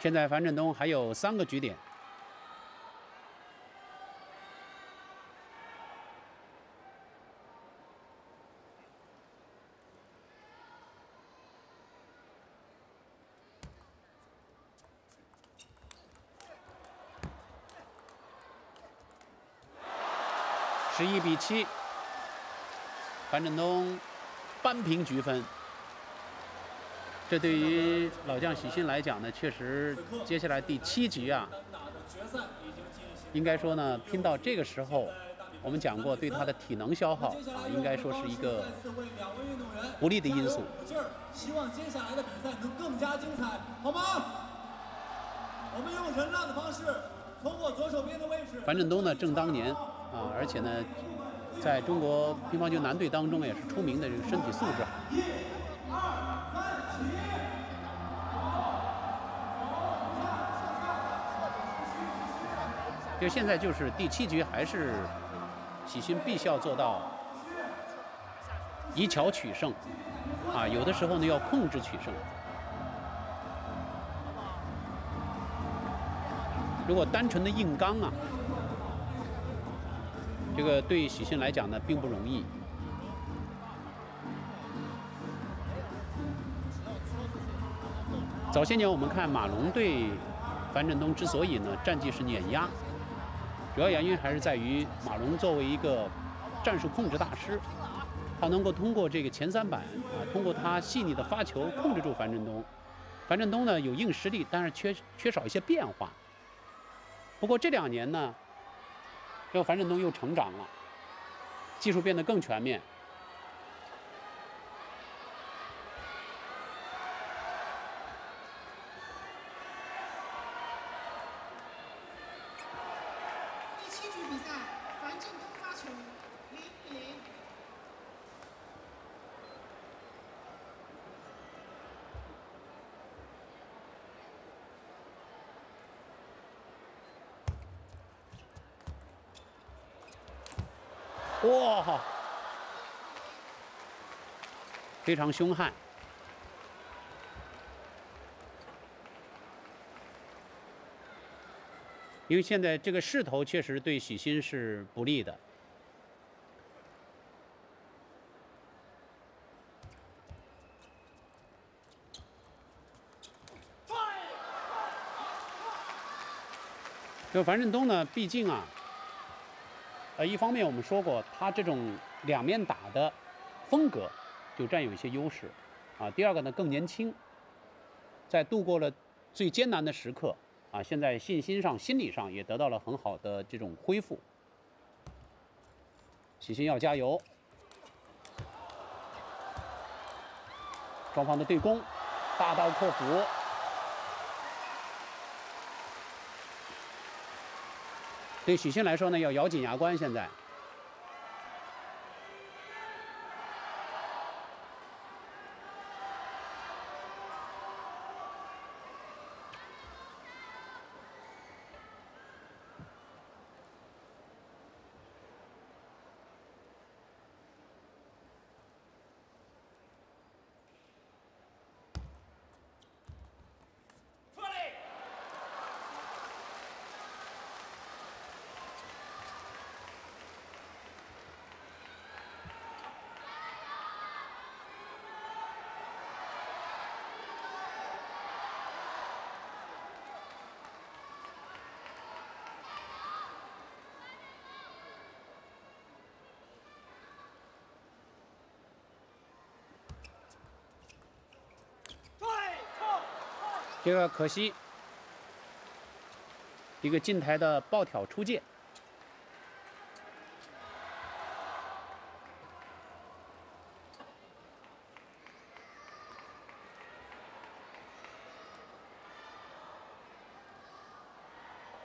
现在樊振东还有3个局点。11比7，樊振东扳平局分。 这对于老将许昕来讲呢，确实，接下来第7局啊，应该说呢，拼到这个时候，我们讲过对他的体能消耗啊，应该说是一个不利的因素。希望接下来的比赛能更加精彩，好吗？我们用人浪的方式通过左手边的位置。樊振东呢，正当年啊，而且呢，在中国乒乓球男队当中也是出名的这个身体素质好。 就现在就是第7局，还是许昕必须要做到以巧取胜，啊，有的时候呢要控制取胜。如果单纯的硬刚啊，这个对许昕来讲呢并不容易。早些年我们看马龙对樊振东之所以呢战绩是碾压，主要原因还是在于马龙作为一个战术控制大师，他能够通过这个前三板啊，通过他细腻的发球控制住樊振东。樊振东呢有硬实力，但是缺少一些变化。不过这两年呢，这个樊振东又成长了，技术变得更全面。 哇，非常凶悍！因为现在这个势头确实对许昕是不利的。这樊振东呢，毕竟啊。 一方面我们说过，他这种两面打的风格就占有一些优势，啊，第二个呢更年轻，在度过了最艰难的时刻，啊，现在信心上、心理上也得到了很好的这种恢复。许昕要加油，双方的对攻，大刀阔斧。 对许昕来说呢，要咬紧牙关。现在，这个可惜，一个近台的暴挑出界。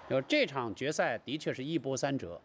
有这场决赛的确是一波三折。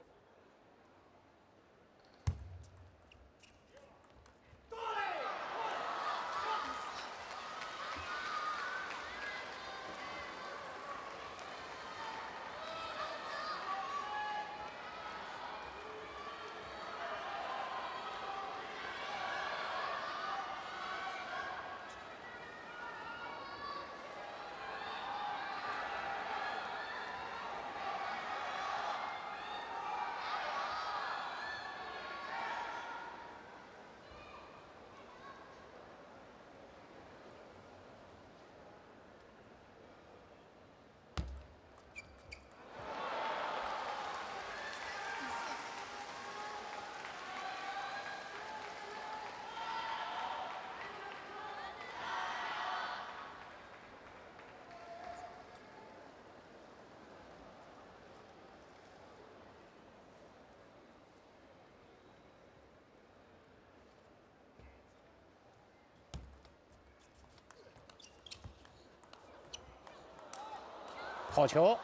好球！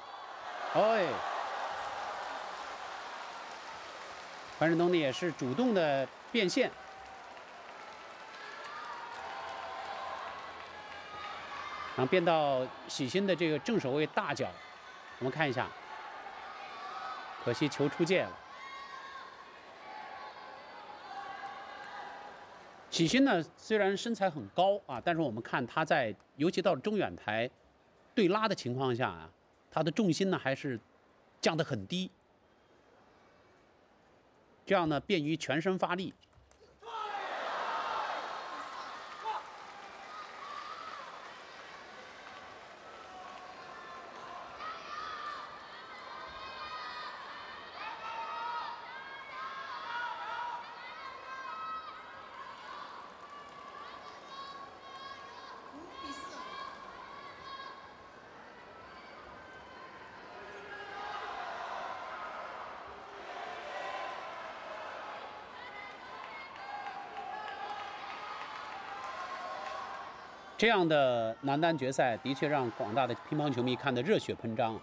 哎，樊振东呢也是主动的变线。然后变到许昕的这个正手位大脚，我们看一下，可惜球出界了。许昕呢虽然身材很高啊，但是我们看他在尤其到中远台对拉的情况下啊。 他的重心呢还是降得很低，这样呢便于全身发力。这样的男单决赛的确让广大的乒乓球迷看得热血喷张，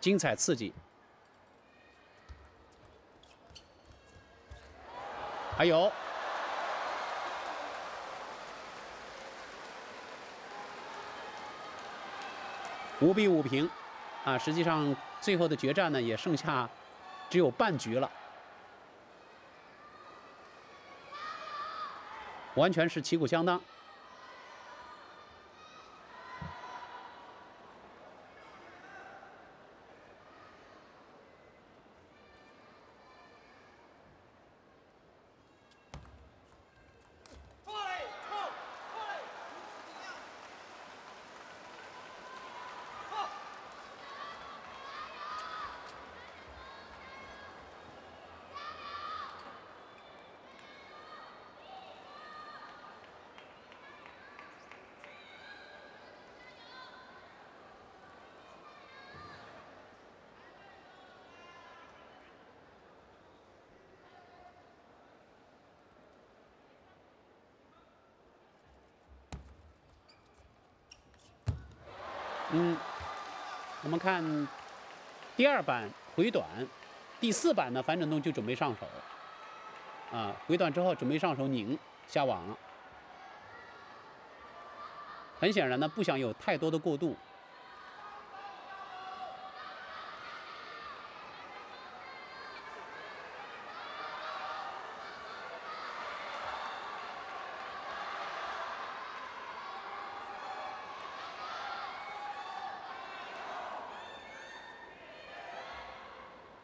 精彩刺激。还有，5比5平，啊，实际上最后的决战呢也剩下只有半局了，完全是旗鼓相当。 我们看第二板回短，第四板呢樊振东就准备上手，啊，回短之后准备上手拧下网了。很显然呢，不想有太多的过渡。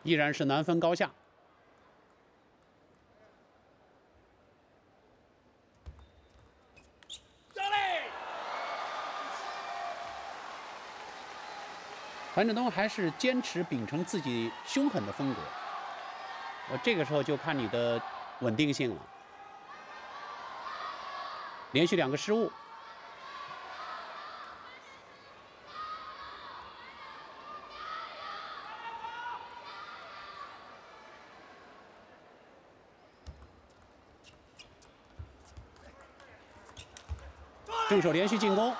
依然是难分高下。樊振东还是坚持秉承自己凶狠的风格，我这个时候就看你的稳定性了。连续2个失误。 正手连续进攻，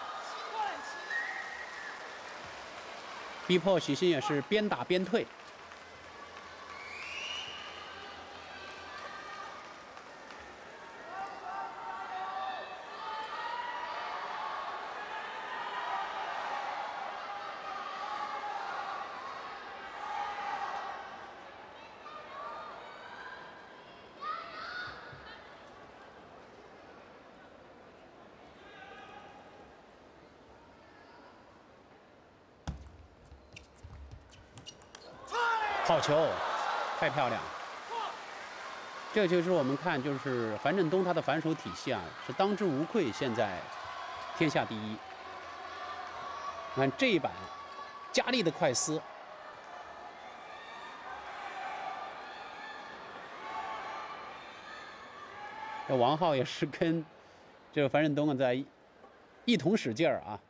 逼迫许昕也是边打边退。好球，太漂亮！这就是我们看，就是樊振东他的反手体系啊，是当之无愧，现在天下第一。看这一板，加力的快撕，这王皓也是跟这个樊振东啊在一同使劲儿啊，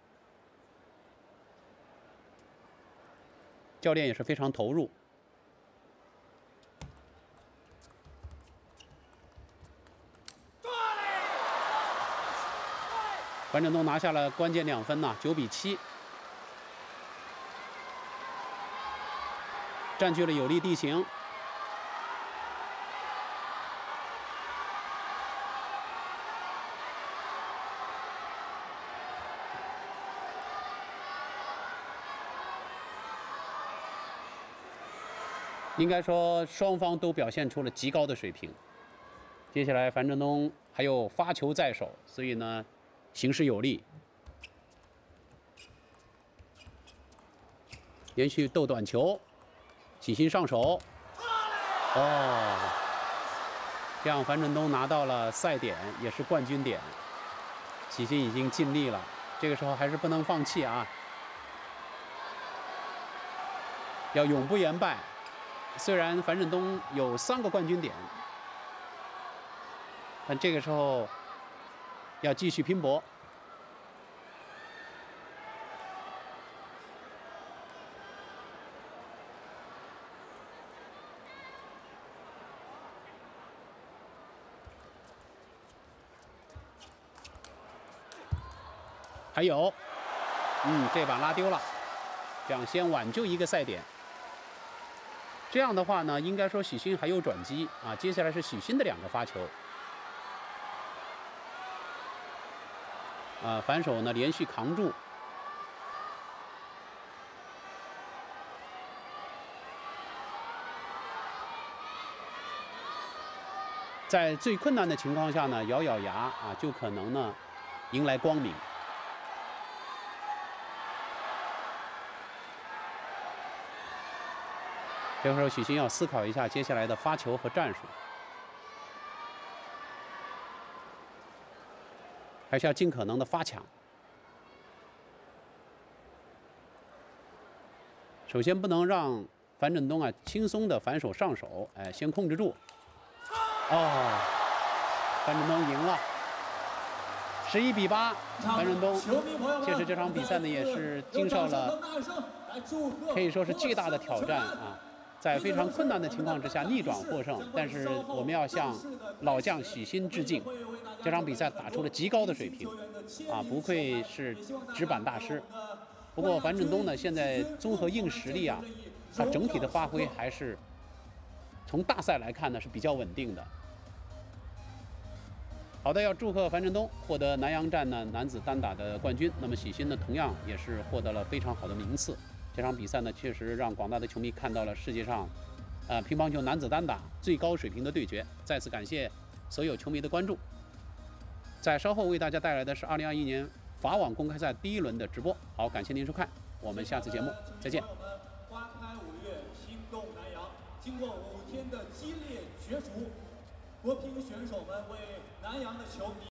教练也是非常投入。 樊振东拿下了关键2分呐，9比7，占据了有利地形。应该说，双方都表现出了极高的水平。接下来，樊振东还有发球在手，所以呢。 形势有利，连续斗短球，许昕上手，哦，这样樊振东拿到了赛点，也是冠军点。许昕已经尽力了，这个时候还是不能放弃啊，要永不言败。虽然樊振东有3个冠军点，但这个时候。 要继续拼搏。还有，这把拉丢了，这样先挽救一个赛点。这样的话呢，应该说许昕还有转机啊。接下来是许昕的2个发球。 反手呢连续扛住，在最困难的情况下呢，咬咬牙啊，就可能呢迎来光明。这个时候，许昕要思考一下接下来的发球和战术。 还是要尽可能的发抢。首先不能让樊振东啊轻松的反手上手，哎，先控制住。哦，樊振东赢了，11比8。樊振东确实这场比赛呢也是经受了可以说是巨大的挑战啊，在非常困难的情况之下逆转获胜。但是我们要向老将许昕致敬。 这场比赛打出了极高的水平，啊，不愧是直板大师。不过樊振东呢，现在综合硬实力啊，他整体的发挥还是从大赛来看呢是比较稳定的。好的，要祝贺樊振东获得南洋站呢男子单打的冠军。那么许昕呢，同样也是获得了非常好的名次。这场比赛呢，确实让广大的球迷看到了世界上，乒乓球男子单打最高水平的对决。再次感谢所有球迷的关注。 在稍后为大家带来的是2021年法网公开赛第一轮的直播。好，感谢您收看，我们下次节目再见。花开5月，心动南洋。经过5天的激烈角逐，国乒选手们为南洋的球迷